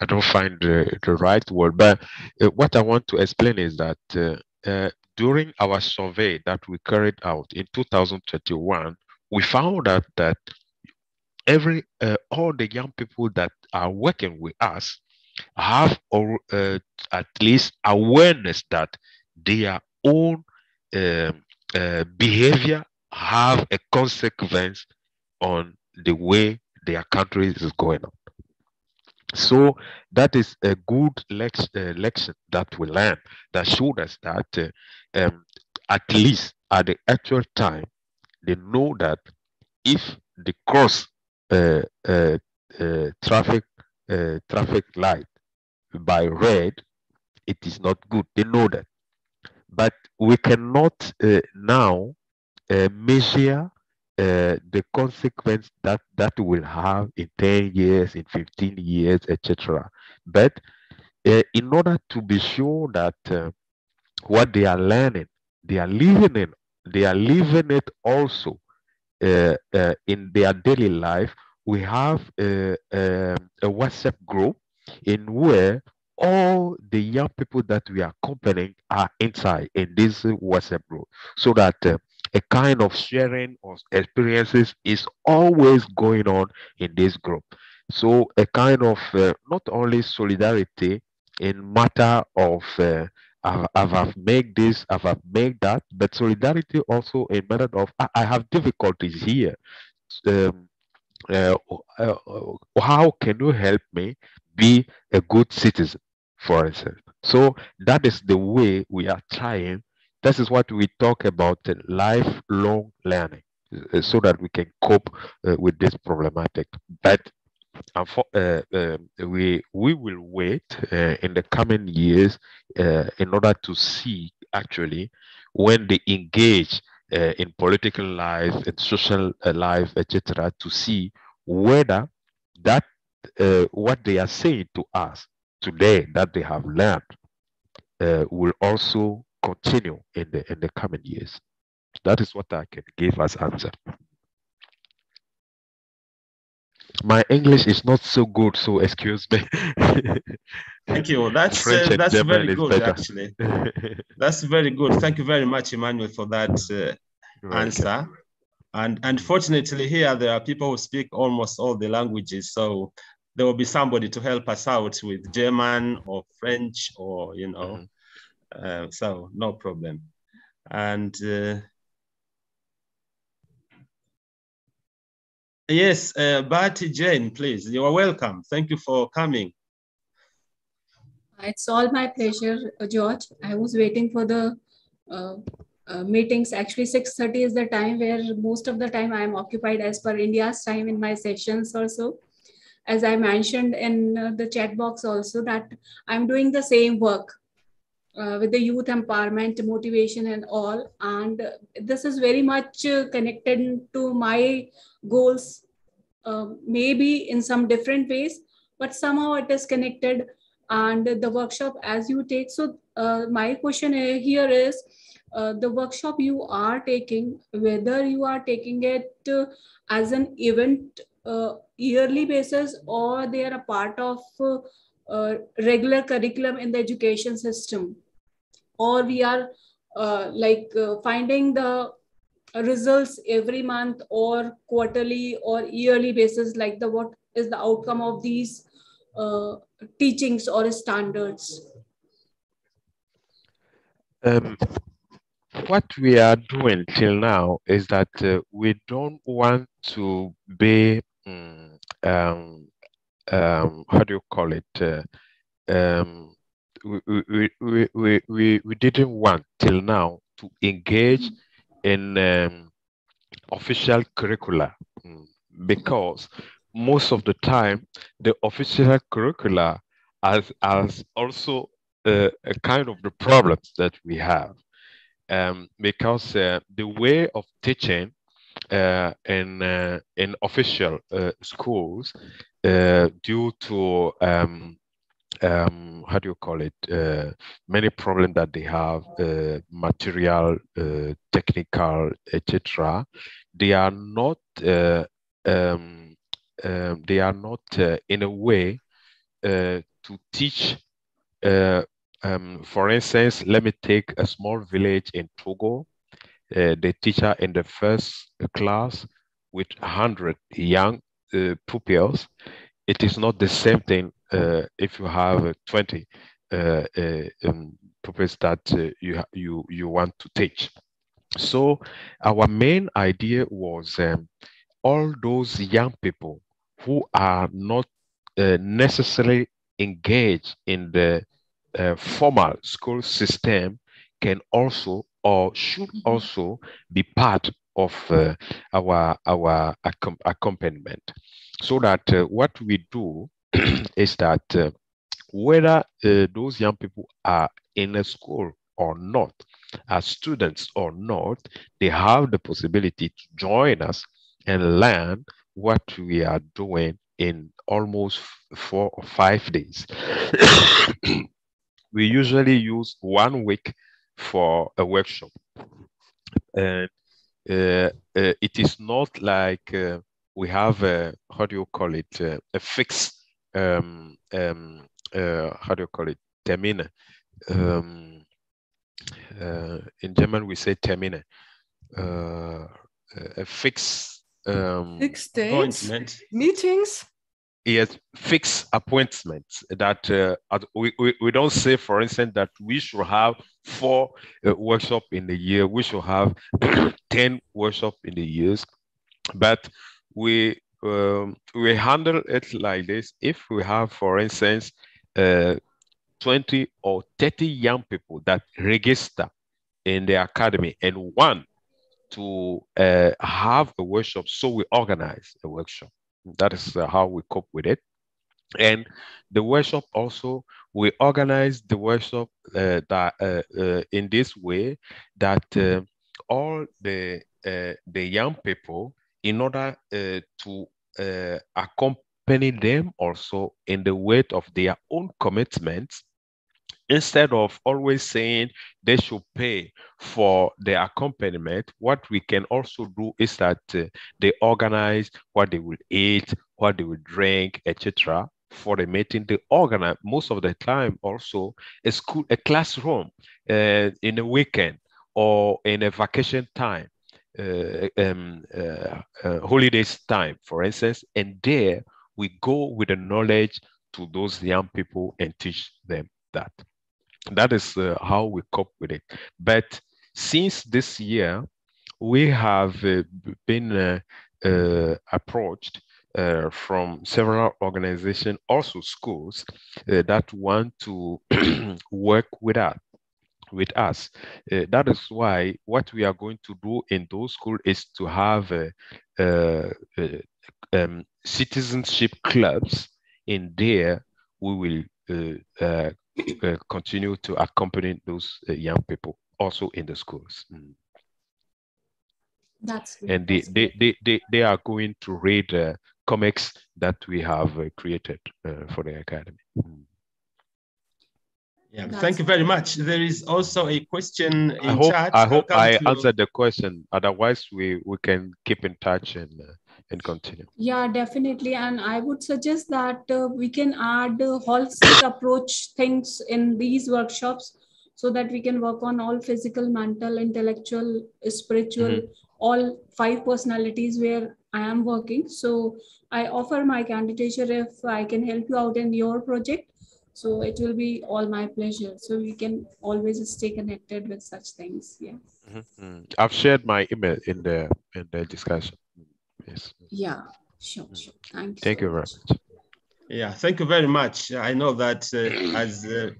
I don't find the, the right word, but uh, what I want to explain is that uh, uh, during our survey that we carried out in two thousand twenty-one, we found out that every uh, all the young people that are working with us have or uh, at least awareness that their own uh, uh, behavior have a consequence on the way their country is going on. So that is a good lex uh, lesson that we learned that showed us that uh, um, at least at the actual time, they know that if they cross uh, uh, uh, traffic uh, traffic light by red, it is not good. They know that. But we cannot uh, now uh, measure Uh, the consequence that that will have in ten years, in fifteen years, et cetera. But uh, in order to be sure that uh, what they are learning, they are living in, they are living it also uh, uh, in their daily life. We have a, a, a WhatsApp group in where all the young people that we are accompanying are inside in this WhatsApp group, so that Uh, a kind of sharing of experiences is always going on in this group. So a kind of uh, not only solidarity in matter of uh, I, I have made this, I have made that, but solidarity also in matter of I, I have difficulties here. Um, uh, uh, how can you help me be a good citizen, for instance? So that is the way we are trying. This is what we talk about, uh, lifelong learning, uh, so that we can cope uh, with this problematic. But uh, for, uh, uh, we, we will wait uh, in the coming years uh, in order to see, actually, when they engage uh, in political life, in social life, et cetera, to see whether that uh, what they are saying to us today that they have learned uh, will also continue in the in the coming years. That is what I can give as answer. My English is not so good, so excuse me. Thank you. That's uh, that's German very good, actually. That's very good. Thank you very much, Emmanuel, for that uh, answer. And unfortunately, here there are people who speak almost all the languages, so there will be somebody to help us out with German or French or you know. Mm-hmm. Uh, so no problem. And uh, yes, uh, Bharti Jain, please, you are welcome. Thank you for coming. It's all my pleasure, George. I was waiting for the uh, uh, meetings. Actually, six thirty is the time where most of the time I am occupied as per India's time in my sessions also. As I mentioned in uh, the chat box also that I'm doing the same work. Uh, with the youth empowerment, motivation and all. And uh, this is very much uh, connected to my goals, uh, maybe in some different ways, but somehow it is connected. And the workshop as you take, so uh, my question here is, uh, the workshop you are taking, whether you are taking it uh, as an event uh, yearly basis, or they are a part of uh, uh, regular curriculum in the education system. Or we are uh, like uh, finding the results every month or quarterly or yearly basis, like the what is the outcome of these uh, teachings or standards? Um, what we are doing till now is that uh, we don't want to be um, um, um, how do you call it? Uh, um, We, we, we, we, we, we didn't want till now to engage in um, official curricula, because most of the time the official curricula as as also uh, a kind of the problems that we have, um, because uh, the way of teaching uh, in uh, in official uh, schools uh, due to um, um, how do you call it? Uh, many problems that they have, uh, material, uh, technical, et cetera. They are not. Uh, um, Um, they are not uh, in a way uh, to teach. Uh, um, for instance, let me take a small village in Togo. Uh, the teacher in the first class with one hundred young uh, pupils. It is not the same thing uh, if you have uh, twenty uh, uh, um, pupils that uh, you, you, you want to teach. So our main idea was um, all those young people who are not uh, necessarily engaged in the uh, formal school system can also or should also be part of uh, our our accom accompaniment. So that uh, what we do is that uh, whether uh, those young people are in a school or not, as students or not, they have the possibility to join us and learn what we are doing in almost four or five days. We usually use one week for a workshop. And uh, uh, it is not like uh, we have a, how do you call it, uh, a fixed, um, um, uh, how do you call it, termine. Um, uh, in German, we say termine, uh, a fixed, Um, fixed dates, meetings. Yes, fixed appointments. That uh, we, we, we don't say, for instance, that we should have four uh, workshops in the year. We should have ten workshops in the years. But we um, we handle it like this. If we have, for instance, uh, twenty or thirty young people that register in the academy, and one to uh, have a workshop, so we organize a workshop. That is uh, how we cope with it. And the workshop also, we organize the workshop uh, that, uh, uh, in this way that uh, all the, uh, the young people, in order uh, to uh, accompany them also in the weight of their own commitments, instead of always saying they should pay for the accompaniment, what we can also do is that uh, they organize what they will eat, what they will drink, et cetera. For the meeting, they organize most of the time also a school, a classroom uh, in a weekend or in a vacation time, uh, um, uh, uh, holidays time, for instance. And there we go with the knowledge to those young people and teach them that. That is uh, how we cope with it. But since this year, we have uh, been uh, uh, approached uh, from several organizations, also schools, uh, that want to work with us. With us. Uh, that is why what we are going to do in those schools is to have uh, uh, uh, um, citizenship clubs. In there, we will uh, uh, Uh, continue to accompany those uh, young people also in the schools. Mm. That's good. And they, they, they, they, they are going to read uh, comics that we have uh, created uh, for the academy. Mm. Yeah, that's thank you very much. There is also a question in I hope, chat. I hope I to... answered the question. Otherwise, we, we can keep in touch and uh, and continue. Yeah, definitely. And I would suggest that uh, we can add uh, holistic approach things in these workshops so that we can work on all physical, mental, intellectual, spiritual, mm-hmm. all five personalities where I am working. So I offer my candidature if I can help you out in your project. So it will be all my pleasure. So we can always stay connected with such things. Yeah. Mm-hmm. I've shared my email in the, in the discussion. Yes. Yeah, sure, sure. Thank you. Thank you very much. Yeah, thank you very much. I know that uh, as uh,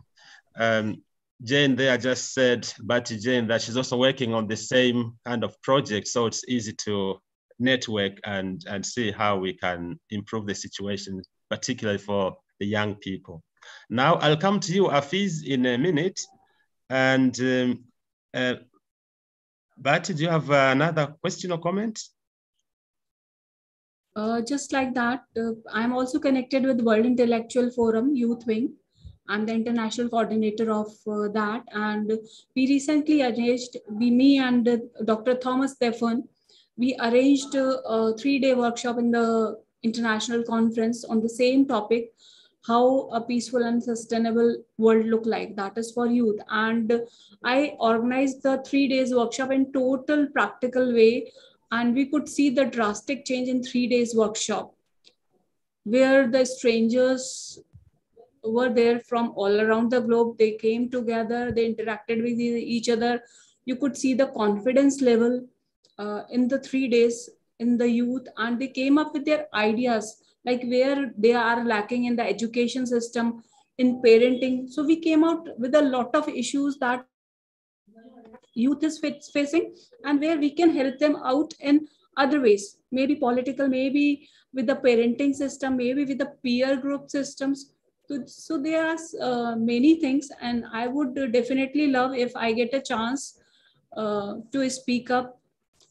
um, Jane there just said, but Jane, that she's also working on the same kind of project. So it's easy to network and, and see how we can improve the situation, particularly for the young people. Now I'll come to you, Afiz, in a minute. And um, uh, Bharti, do you have another question or comment? Uh, just like that, uh, I'm also connected with World Intellectual Forum, Youth Wing. I'm the international coordinator of uh, that. And we recently arranged, we, me and uh, Doctor Thomas Stefan, we arranged uh, a three-day workshop in the international conference on the same topic, how a peaceful and sustainable world look like, that is for youth. And I organized the three days workshop in total practical way. And we could see the drastic change in three days workshop, where the strangers were there from all around the globe. They came together, they interacted with each other. You could see the confidence level uh, in the three days in the youth, and they came up with their ideas, like where they are lacking in the education system, in parenting. So we came out with a lot of issues that youth is facing and where we can help them out in other ways, maybe political, maybe with the parenting system, maybe with the peer group systems. So, so there are uh, many things, and I would definitely love if I get a chance uh, to speak up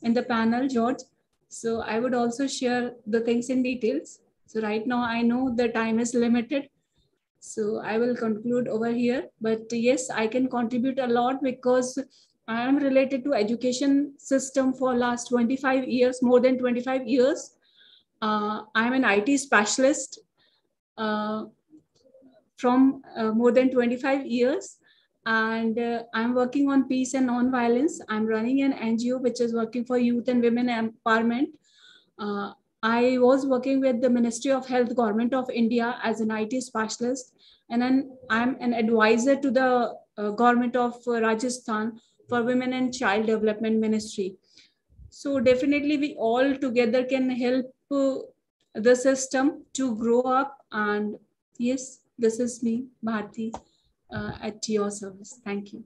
in the panel, George. So I would also share the things in details. So right now I know the time is limited, so I will conclude over here. But yes, I can contribute a lot because I am related to education system for last twenty-five years, more than twenty-five years. Uh, I'm an I T specialist uh, from uh, more than twenty-five years. And uh, I'm working on peace and non-violence. I'm running an N G O which is working for youth and women empowerment. Uh, I was working with the Ministry of Health, Government of India as an I T specialist. And then I'm an advisor to the uh, government of uh, Rajasthan for Women and Child Development Ministry. So definitely we all together can help uh, the system to grow up. And yes, this is me, Bharti. Uh, at your service. Thank you.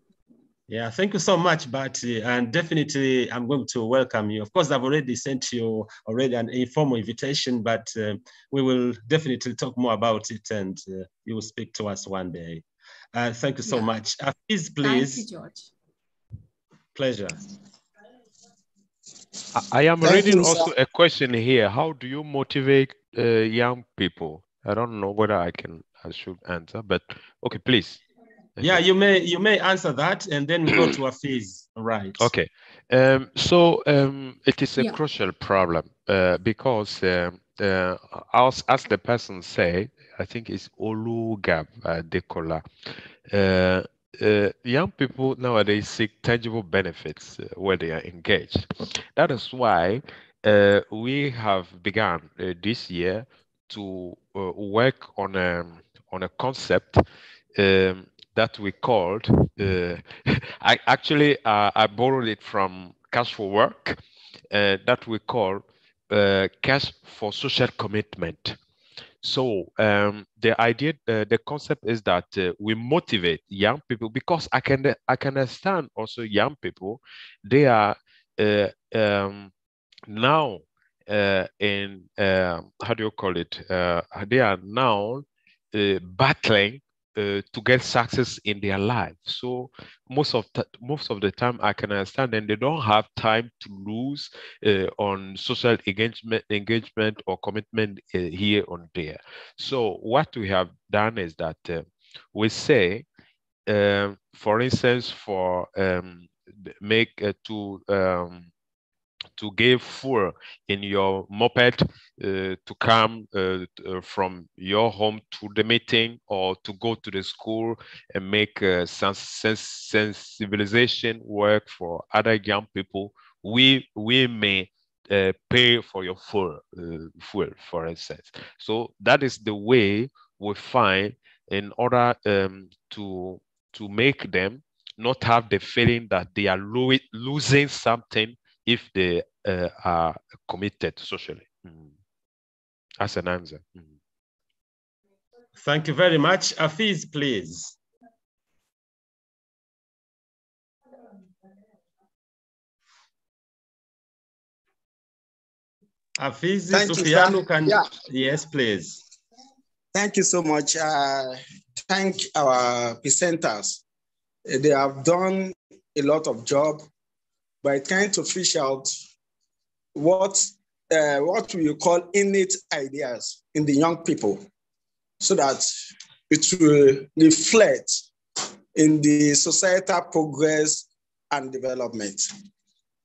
Yeah, thank you so much, Bharti. And definitely, I'm going to welcome you. Of course, I've already sent you already an informal invitation, but uh, we will definitely talk more about it, and uh, you will speak to us one day. Uh, thank you so yeah. much. Uh, please, please. Thank you, George. Pleasure. I, I am thank reading you, also sir. a question here. How do you motivate uh, young people? I don't know whether I can, I should answer, but okay, please. Yeah, you may you may answer that, and then we go to Afiz. Right. Okay. Um, so um, it is a yeah. crucial problem uh, because, um, uh, as, as the person said, I think it's Olugab uh, Dekola. Uh, uh, young people nowadays seek tangible benefits uh, where they are engaged. That is why uh, we have begun uh, this year to uh, work on a on a concept. Um, that we called, uh, I actually, uh, I borrowed it from Cash for Work, uh, that we call uh, Cash for Social Commitment. So um, the idea, uh, the concept is that uh, we motivate young people, because I can, I can understand also young people, they are uh, um, now uh, in, uh, how do you call it? Uh, they are now uh, battling Uh, to get success in their life. So most of most of the time, I can understand, and they don't have time to lose uh, on social engagement, engagement or commitment uh, here or there. So what we have done is that uh, we say, uh, for instance, for um, make uh, to um, to give fuel in your moped uh, to come uh, uh, from your home to the meeting, or to go to the school and make uh, some sens sensibilization work for other young people. We, we may uh, pay for your fuel, uh, fuel, for instance. So that is the way we find in order um, to, to make them not have the feeling that they are lo losing something if they uh, are committed socially. Mm. As an answer. Mm. Thank you very much. Afiz, please. Afiz, Sufiano, can... Yeah. Yes, please. Thank you so much. Uh, thank our presenters. They have done a lot of job by trying to fish out what uh, what we call innate ideas in the young people, so that it will reflect in the societal progress and development.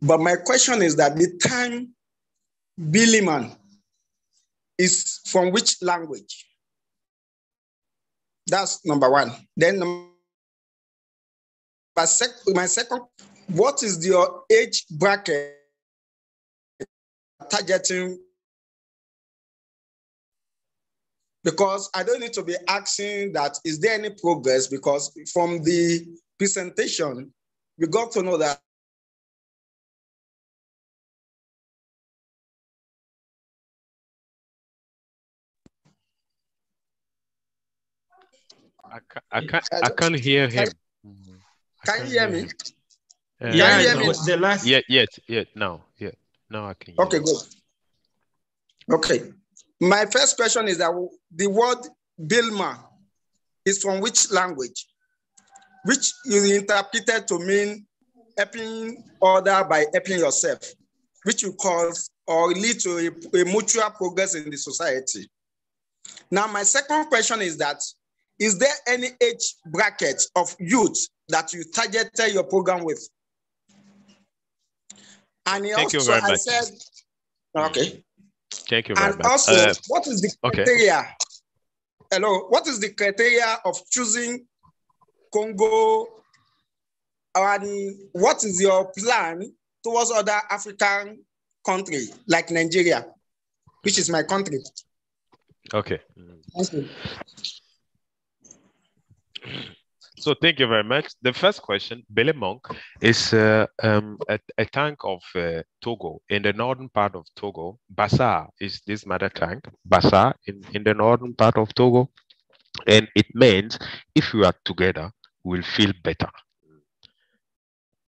But my question is that the term Bilimon is from which language? That's number one. Then my second, what is your age bracket targeting? Because I don't need to be asking that, is there any progress? Because from the presentation, we got to know that I, ca I, can't, I can't hear him. I can you hear me? Uh, yeah, hear me? The last... yeah, yet, yet, now, yeah, now I can. Hear okay, you. Good. Okay, my first question is that the word Bilimon is from which language, which is interpreted to mean helping other by helping yourself, which will cause or lead to a, a mutual progress in the society. Now, my second question is that, is there any age bracket of youth that you targeted your program with? And he Thank also you very much. Said, okay. Thank you very and much. Also, uh, what is the criteria? Okay. Hello, what is the criteria of choosing Congo? And what is your plan towards other African countries like Nigeria, which is my country? Okay. Thank you. So thank you very much. The first question, Bilimon, is uh, um, a, a tank of uh, Togo, in the northern part of Togo. Basar is this mother tank, Basar in, in the northern part of Togo. And it means if we are together, we'll feel better.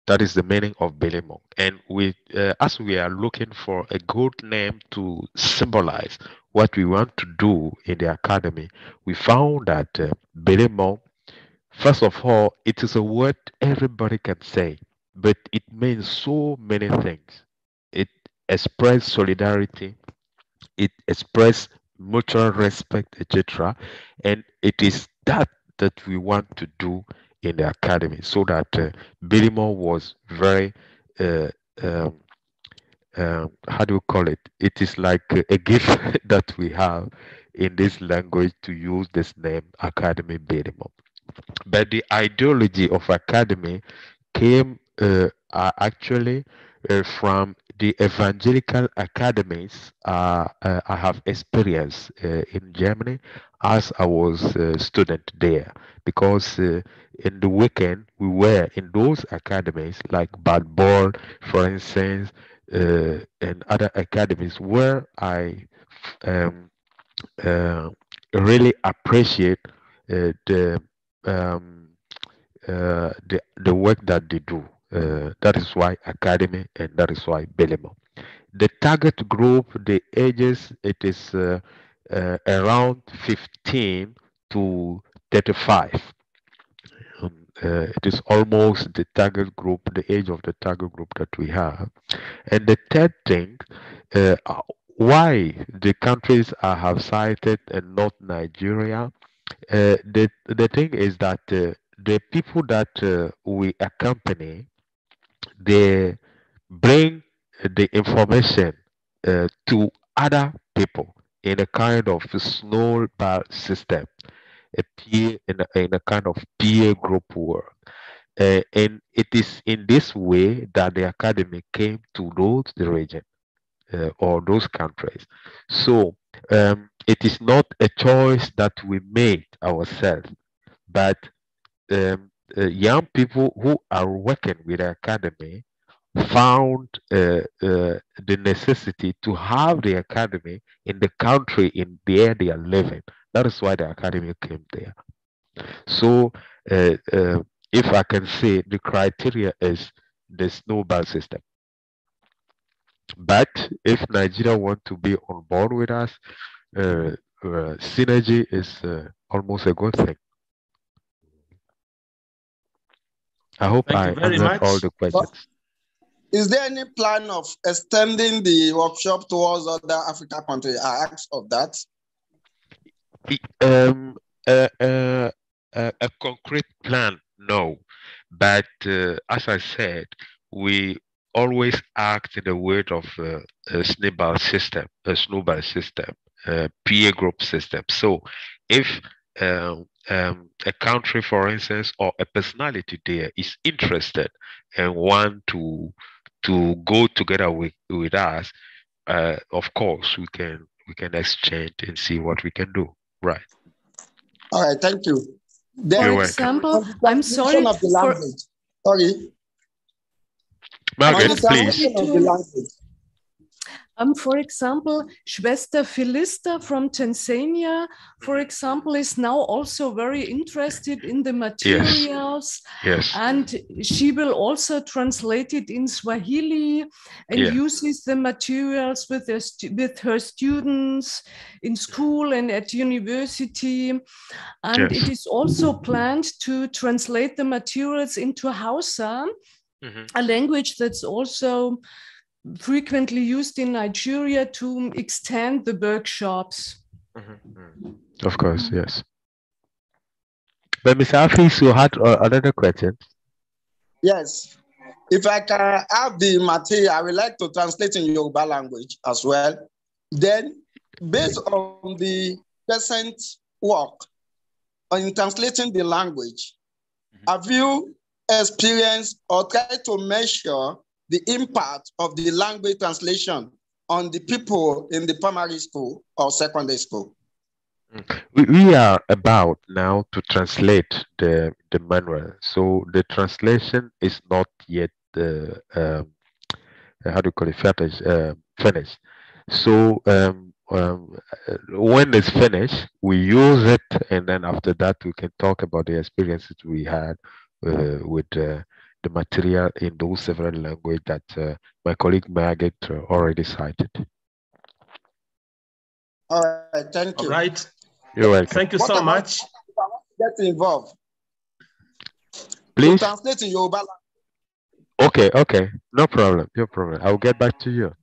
That is the meaning of Bilimon. And we, uh, as we are looking for a good name to symbolize what we want to do in the academy, we found that uh, Bilimon, first of all, it is a word everybody can say, but it means so many things. It expresses solidarity, it expresses mutual respect, et cetera. And it is that that we want to do in the academy, so that uh, Bilimon was very, uh, um, uh, how do you call it? It is like a gift that we have in this language to use this name, Académie Bilimon. But the ideology of academy came uh, uh, actually uh, from the evangelical academies uh, uh, I have experienced uh, in Germany as I was a student there, because uh, in the weekend we were in those academies like Bad Ball, for instance, uh, and other academies where I um, uh, really appreciate uh, the Um, uh, the the work that they do. Uh, that is why academy, and that is why Bilimon. The target group, the ages, it is uh, uh, around fifteen to thirty-five. Um, uh, it is almost the target group, the age of the target group that we have. And the third thing, uh, why the countries I have cited and not Nigeria. Uh, the the thing is that uh, the people that uh, we accompany, they bring the information uh, to other people in a kind of snow bar system, a peer in a, in a kind of peer group work, uh, and it is in this way that the academy came to those the region uh, or those countries. So. Um, It is not a choice that we made ourselves, but um, uh, young people who are working with the academy found uh, uh, the necessity to have the academy in the country in where they are living. That is why the academy came there. So uh, uh, if I can say, the criteria is the snowball system. But if Nigeria want to be on board with us, Uh, uh, synergy is uh, almost a good thing. I hope Thank I you very answered much. all the questions. But is there any plan of extending the workshop towards other African countries? I asked of that. Um, uh, uh, uh, a concrete plan, no. But uh, as I said, we always act in the way of uh, a snowball system, a snowball system, a peer group system. So if uh, um, a country, for instance, or a personality there is interested and want to to go together with, with us, uh, of course, we can we can exchange and see what we can do. Right. All right, thank you. There, for example, I'm sorry for... Sorry. Margaret, please. Um, for example, Sister Felista from Tanzania, for example, is now also very interested in the materials. Yes. Yes. And she will also translate it in Swahili and yeah. uses the materials with her, with her students in school and at university. And yes. it is also planned to translate the materials into Hausa, mm-hmm. a language that's also frequently used in Nigeria to extend the workshops. Mm-hmm. Of course, yes. But Miz Afis, you had another question? Yes. If I can have the material, I would like to translate in Yoruba language as well. Then, based on the present work in translating the language, mm-hmm. have you experienced or tried to measure the impact of the language translation on the people in the primary school or secondary school? We, we are about now to translate the, the manual. So the translation is not yet, uh, um, how do you call it, uh, finished. So um, um, when it's finished, we use it, and then after that, we can talk about the experiences we had uh, with uh, the material in those several languages that uh, my colleague Margit already cited. All right, thank you. All right. You're welcome. Thank you so what much. I want to get involved. Please? To translate in Yoruba language. Okay, okay. No problem, no problem. I'll get back to you.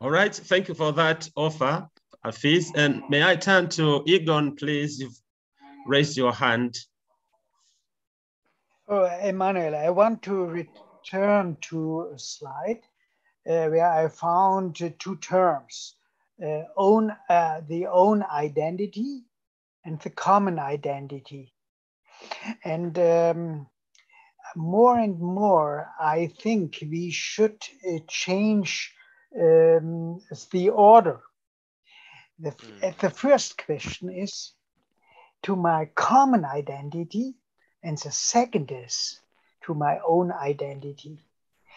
All right, thank you for that offer, Afis. And may I turn to Egon, please? You've raised your hand. Oh, Emmanuel, I want to return to a slide uh, where I found uh, two terms, uh, own, uh, the own identity and the common identity. And um, more and more, I think we should uh, change um, the order. The, mm. the first question is to my common identity, and the second is to my own identity.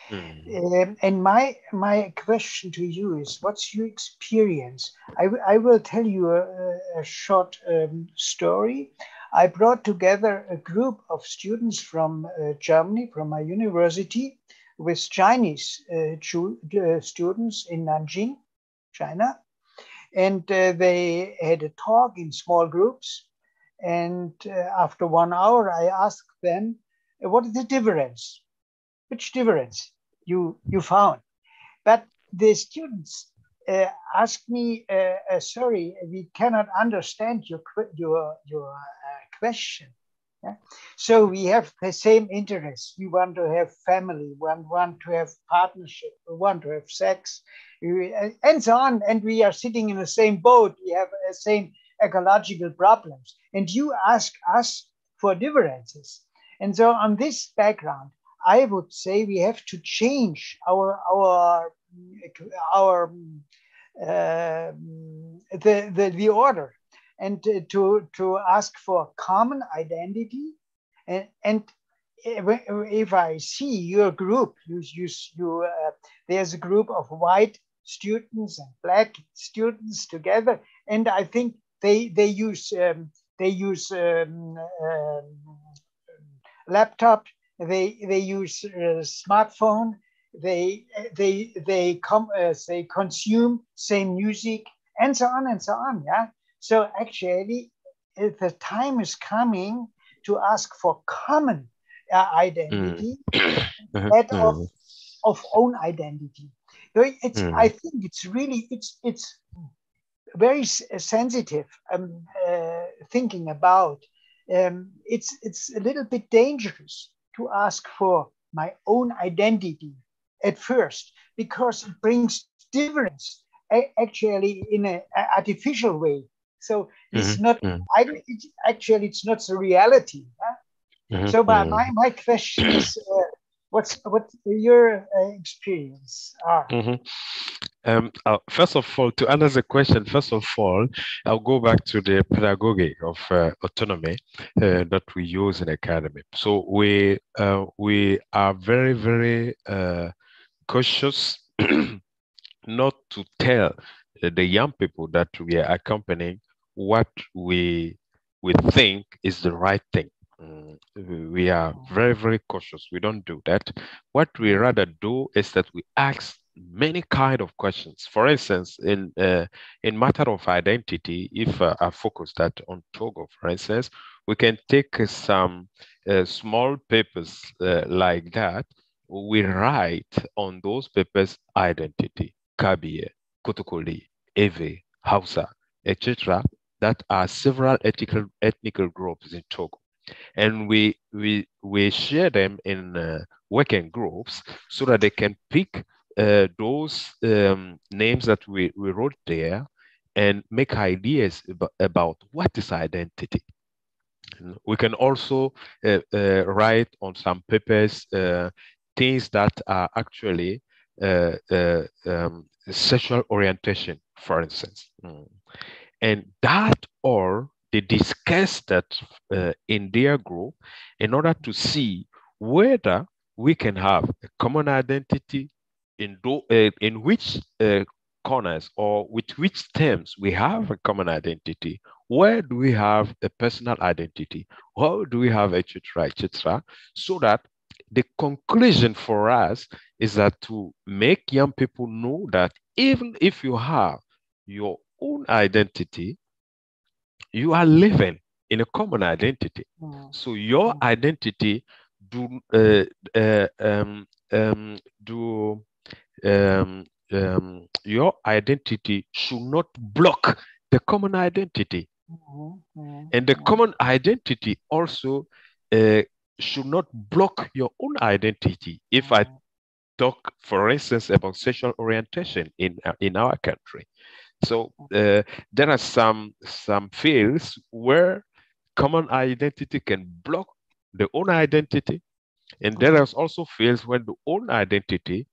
Mm. Um, and my my question to you is, what's your experience? I, I will tell you a, a short um, story. I brought together a group of students from uh, Germany, from my university, with Chinese uh, Jew, uh, students in Nanjing, China. And uh, they had a talk in small groups. And uh, after one hour, I asked them, what is the difference? Which difference you, you found? But the students uh, asked me, uh, uh, sorry, we cannot understand your, your, your uh, question. Yeah? So we have the same interests. We want to have family, we want to have partnership, we want to have sex, and so on. And we are sitting in the same boat. We have the same ecological problems, and you ask us for differences. And so on this background, I would say we have to change our, our, our uh, the, the, the order and to, to ask for common identity. And, and if I see your group, you, you, you, uh, there's a group of white students and black students together, and I think They they use um, they use um, uh, laptop. They they use uh, smartphone. They they they come uh, they consume same music and so on and so on. Yeah. So actually, the time is coming to ask for common uh, identity instead mm. of, of own identity. It's, mm. I think it's really, it's, it's very sensitive um, uh, thinking about. Um, it's, it's a little bit dangerous to ask for my own identity at first, because it brings difference actually in an artificial way. So it's mm-hmm. not, mm-hmm. I, it, actually it's not the reality. Huh? Mm-hmm. So my, my, my question is, uh, what's what your uh, experience are? Mm-hmm. Um, uh, first of all, to answer the question, first of all, I'll go back to the pedagogy of uh, autonomy uh, that we use in academy. So we uh, we are very, very uh, cautious not to tell the young people that we are accompanying what we we think is the right thing. Mm, we are very, very cautious. We don't do that. What we rather do is that we ask many kind of questions. For instance, in uh, in matter of identity, if uh, I focus that on Togo, for instance, we can take some uh, small papers uh, like that. We write on those papers identity, Kabye, Kotokoli, Ewe, Hausa, et cetera. That are several ethical ethnical groups in Togo, and we we we share them in uh, working groups so that they can pick Uh, those um, names that we, we wrote there and make ideas about, about what is identity. We can also uh, uh, write on some papers uh, things that are actually uh, uh, um, sexual orientation, for instance. Mm. And that all, they discuss that uh, in their group in order to see whether we can have a common identity in, do, uh, in which uh, corners or with which terms we have a common identity, where do we have a personal identity, how do we have, et cetera, et cetera, so that the conclusion for us is that to make young people know that even if you have your own identity, you are living in a common identity. Mm. So your identity do uh, uh, um, um, do Um, um, your identity should not block the common identity. Mm-hmm. And the common identity also uh, should not block your own identity. If mm-hmm. I talk, for instance, about sexual orientation in, uh, in our country. So uh, there are some, some fields where common identity can block the own identity. And mm-hmm. there are also fields where the own identity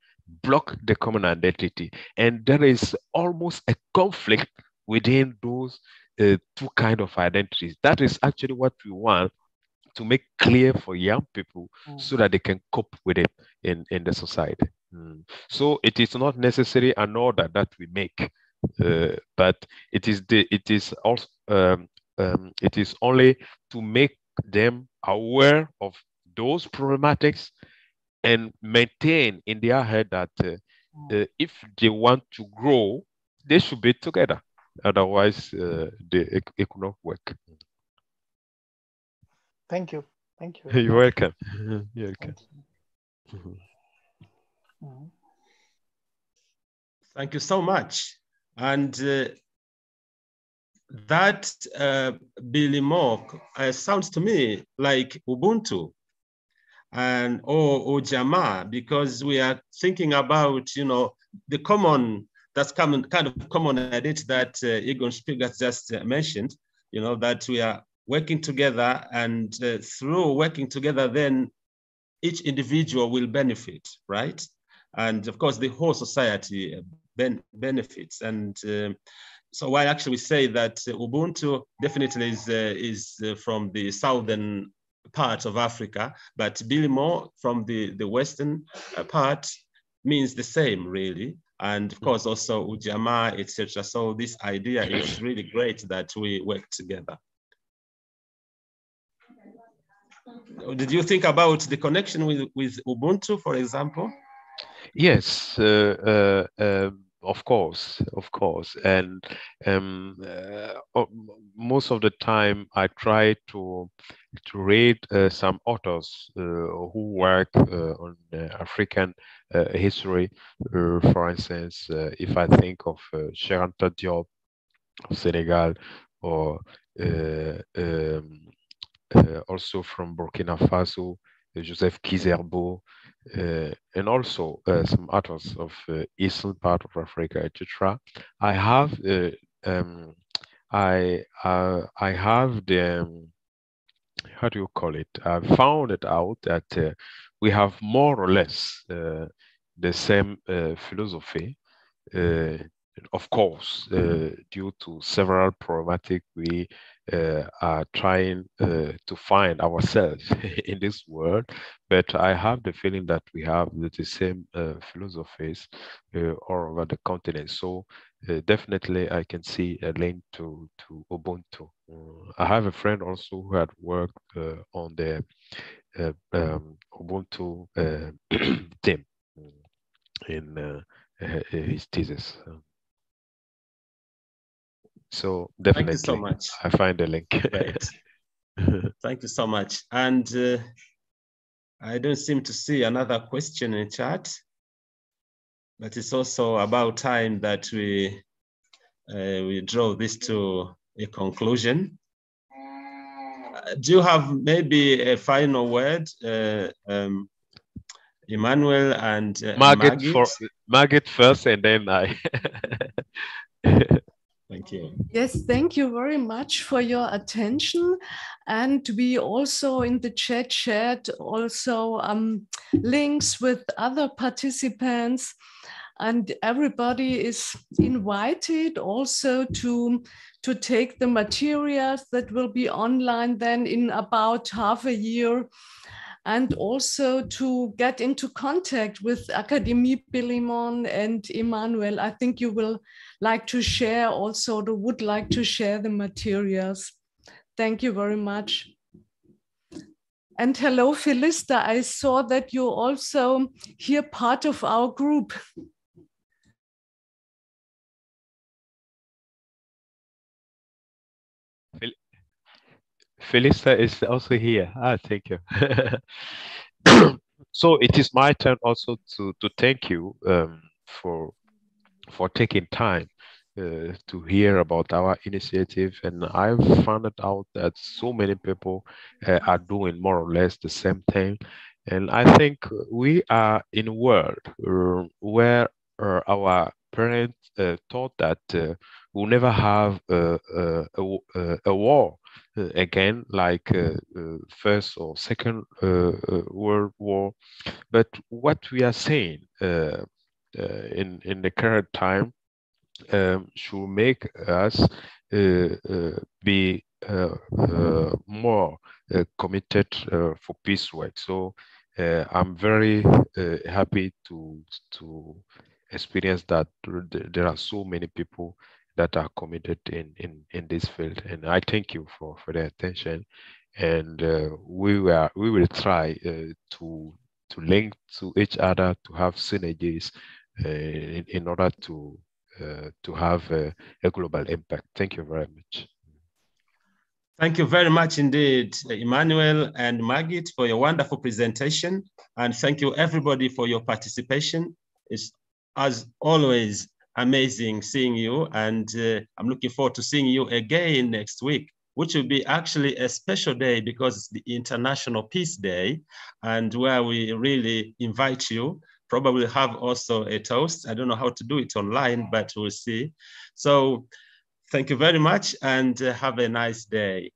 block the common identity, and there is almost a conflict within those uh, two kind of identities. That is actually what we want to make clear for young people mm. so that they can cope with it in, in the society. Mm. So it is not necessarily an order that we make, uh, but it is the it is also um, um, it is only to make them aware of those problematics and maintain in their head that uh, uh, if they want to grow, they should be together. Otherwise, uh, they, it, it could not work. Thank you. Thank you. You're welcome. You're welcome. Thank you, Thank you so much. And uh, that uh, Bilimon uh, sounds to me like Ubuntu. And or, or Jama, because we are thinking about, you know, the common, that's common kind of common identity that uh, Egon Spiegel just uh, mentioned, you know, that we are working together, and uh, through working together, then each individual will benefit, right? And of course, the whole society ben benefits. And uh, so I actually say that Ubuntu definitely is, uh, is uh, from the southern part of Africa, but Bilimon from the, the western part means the same, really. And of course, also Ujamaa, et cetera. So this idea is really great that we work together. Did you think about the connection with, with Ubuntu, for example? Yes, uh, uh, uh, of course, of course. And um, uh, most of the time I try to to read uh, some authors uh, who work uh, on African uh, history. Uh, for instance, uh, if I think of uh, Cheranta Diop of Senegal, or uh, um, uh, also from Burkina Faso, uh, Joseph Kizerbo, uh, and also uh, some authors of uh, eastern part of Africa, et cetera. I have uh, um, I uh, I have the um, how do you call it? I found it out that uh, we have more or less uh, the same uh, philosophy. Uh, Of course, uh, due to several problematic, we uh, are trying uh, to find ourselves in this world. But I have the feeling that we have the same uh, philosophies uh, all over the continent. So uh, definitely, I can see a link to to Ubuntu. Uh, I have a friend also who had worked uh, on the uh, um, Ubuntu uh, team in uh, his thesis. So definitely, thank you so much. I find a link. Right. Thank you so much. And uh, I don't seem to see another question in chat, but it's also about time that we uh, we draw this to a conclusion. Uh, do you have maybe a final word, uh, um, Emmanuel and uh, Margit? For, Margit first, and then I. Thank you. Yes, thank you very much for your attention. And we also in the chat shared also um, links with other participants. And everybody is invited also to, to take the materials that will be online then in about half a year. And also to get into contact with Académie Bilimon and Emmanuel. I think you will like to share also, or would like to share the materials. Thank you very much. And hello, Felista. I saw that you also here part of our group. Felista is also here. Ah, thank you. So it is my turn also to to thank you um, for for taking time uh, to hear about our initiative. And I've found out that so many people uh, are doing more or less the same thing. And I think we are in a world uh, where uh, our parents uh, thought that uh, we'll never have uh, uh, a, uh, a war. Uh, again, like uh, uh, First or Second uh, uh, World War, but what we are seeing uh, uh, in in the current time um, should make us uh, uh, be uh, uh, more uh, committed uh, for peace work. So uh, I'm very uh, happy to to experience that there are so many people that are committed in, in, in this field. And I thank you for, for their attention. And uh, we, were, we will try uh, to, to link to each other, to have synergies uh, in, in order to, uh, to have a, a global impact. Thank you very much. Thank you very much indeed, Emmanuel and Margit, for your wonderful presentation. And thank you everybody for your participation. It's, as always, amazing seeing you, and uh, I'm looking forward to seeing you again next week, which will be actually a special day because it's the International Peace Day, and where we really invite you. Probably have also a toast. I don't know how to do it online, but we'll see. So thank you very much, and uh, have a nice day.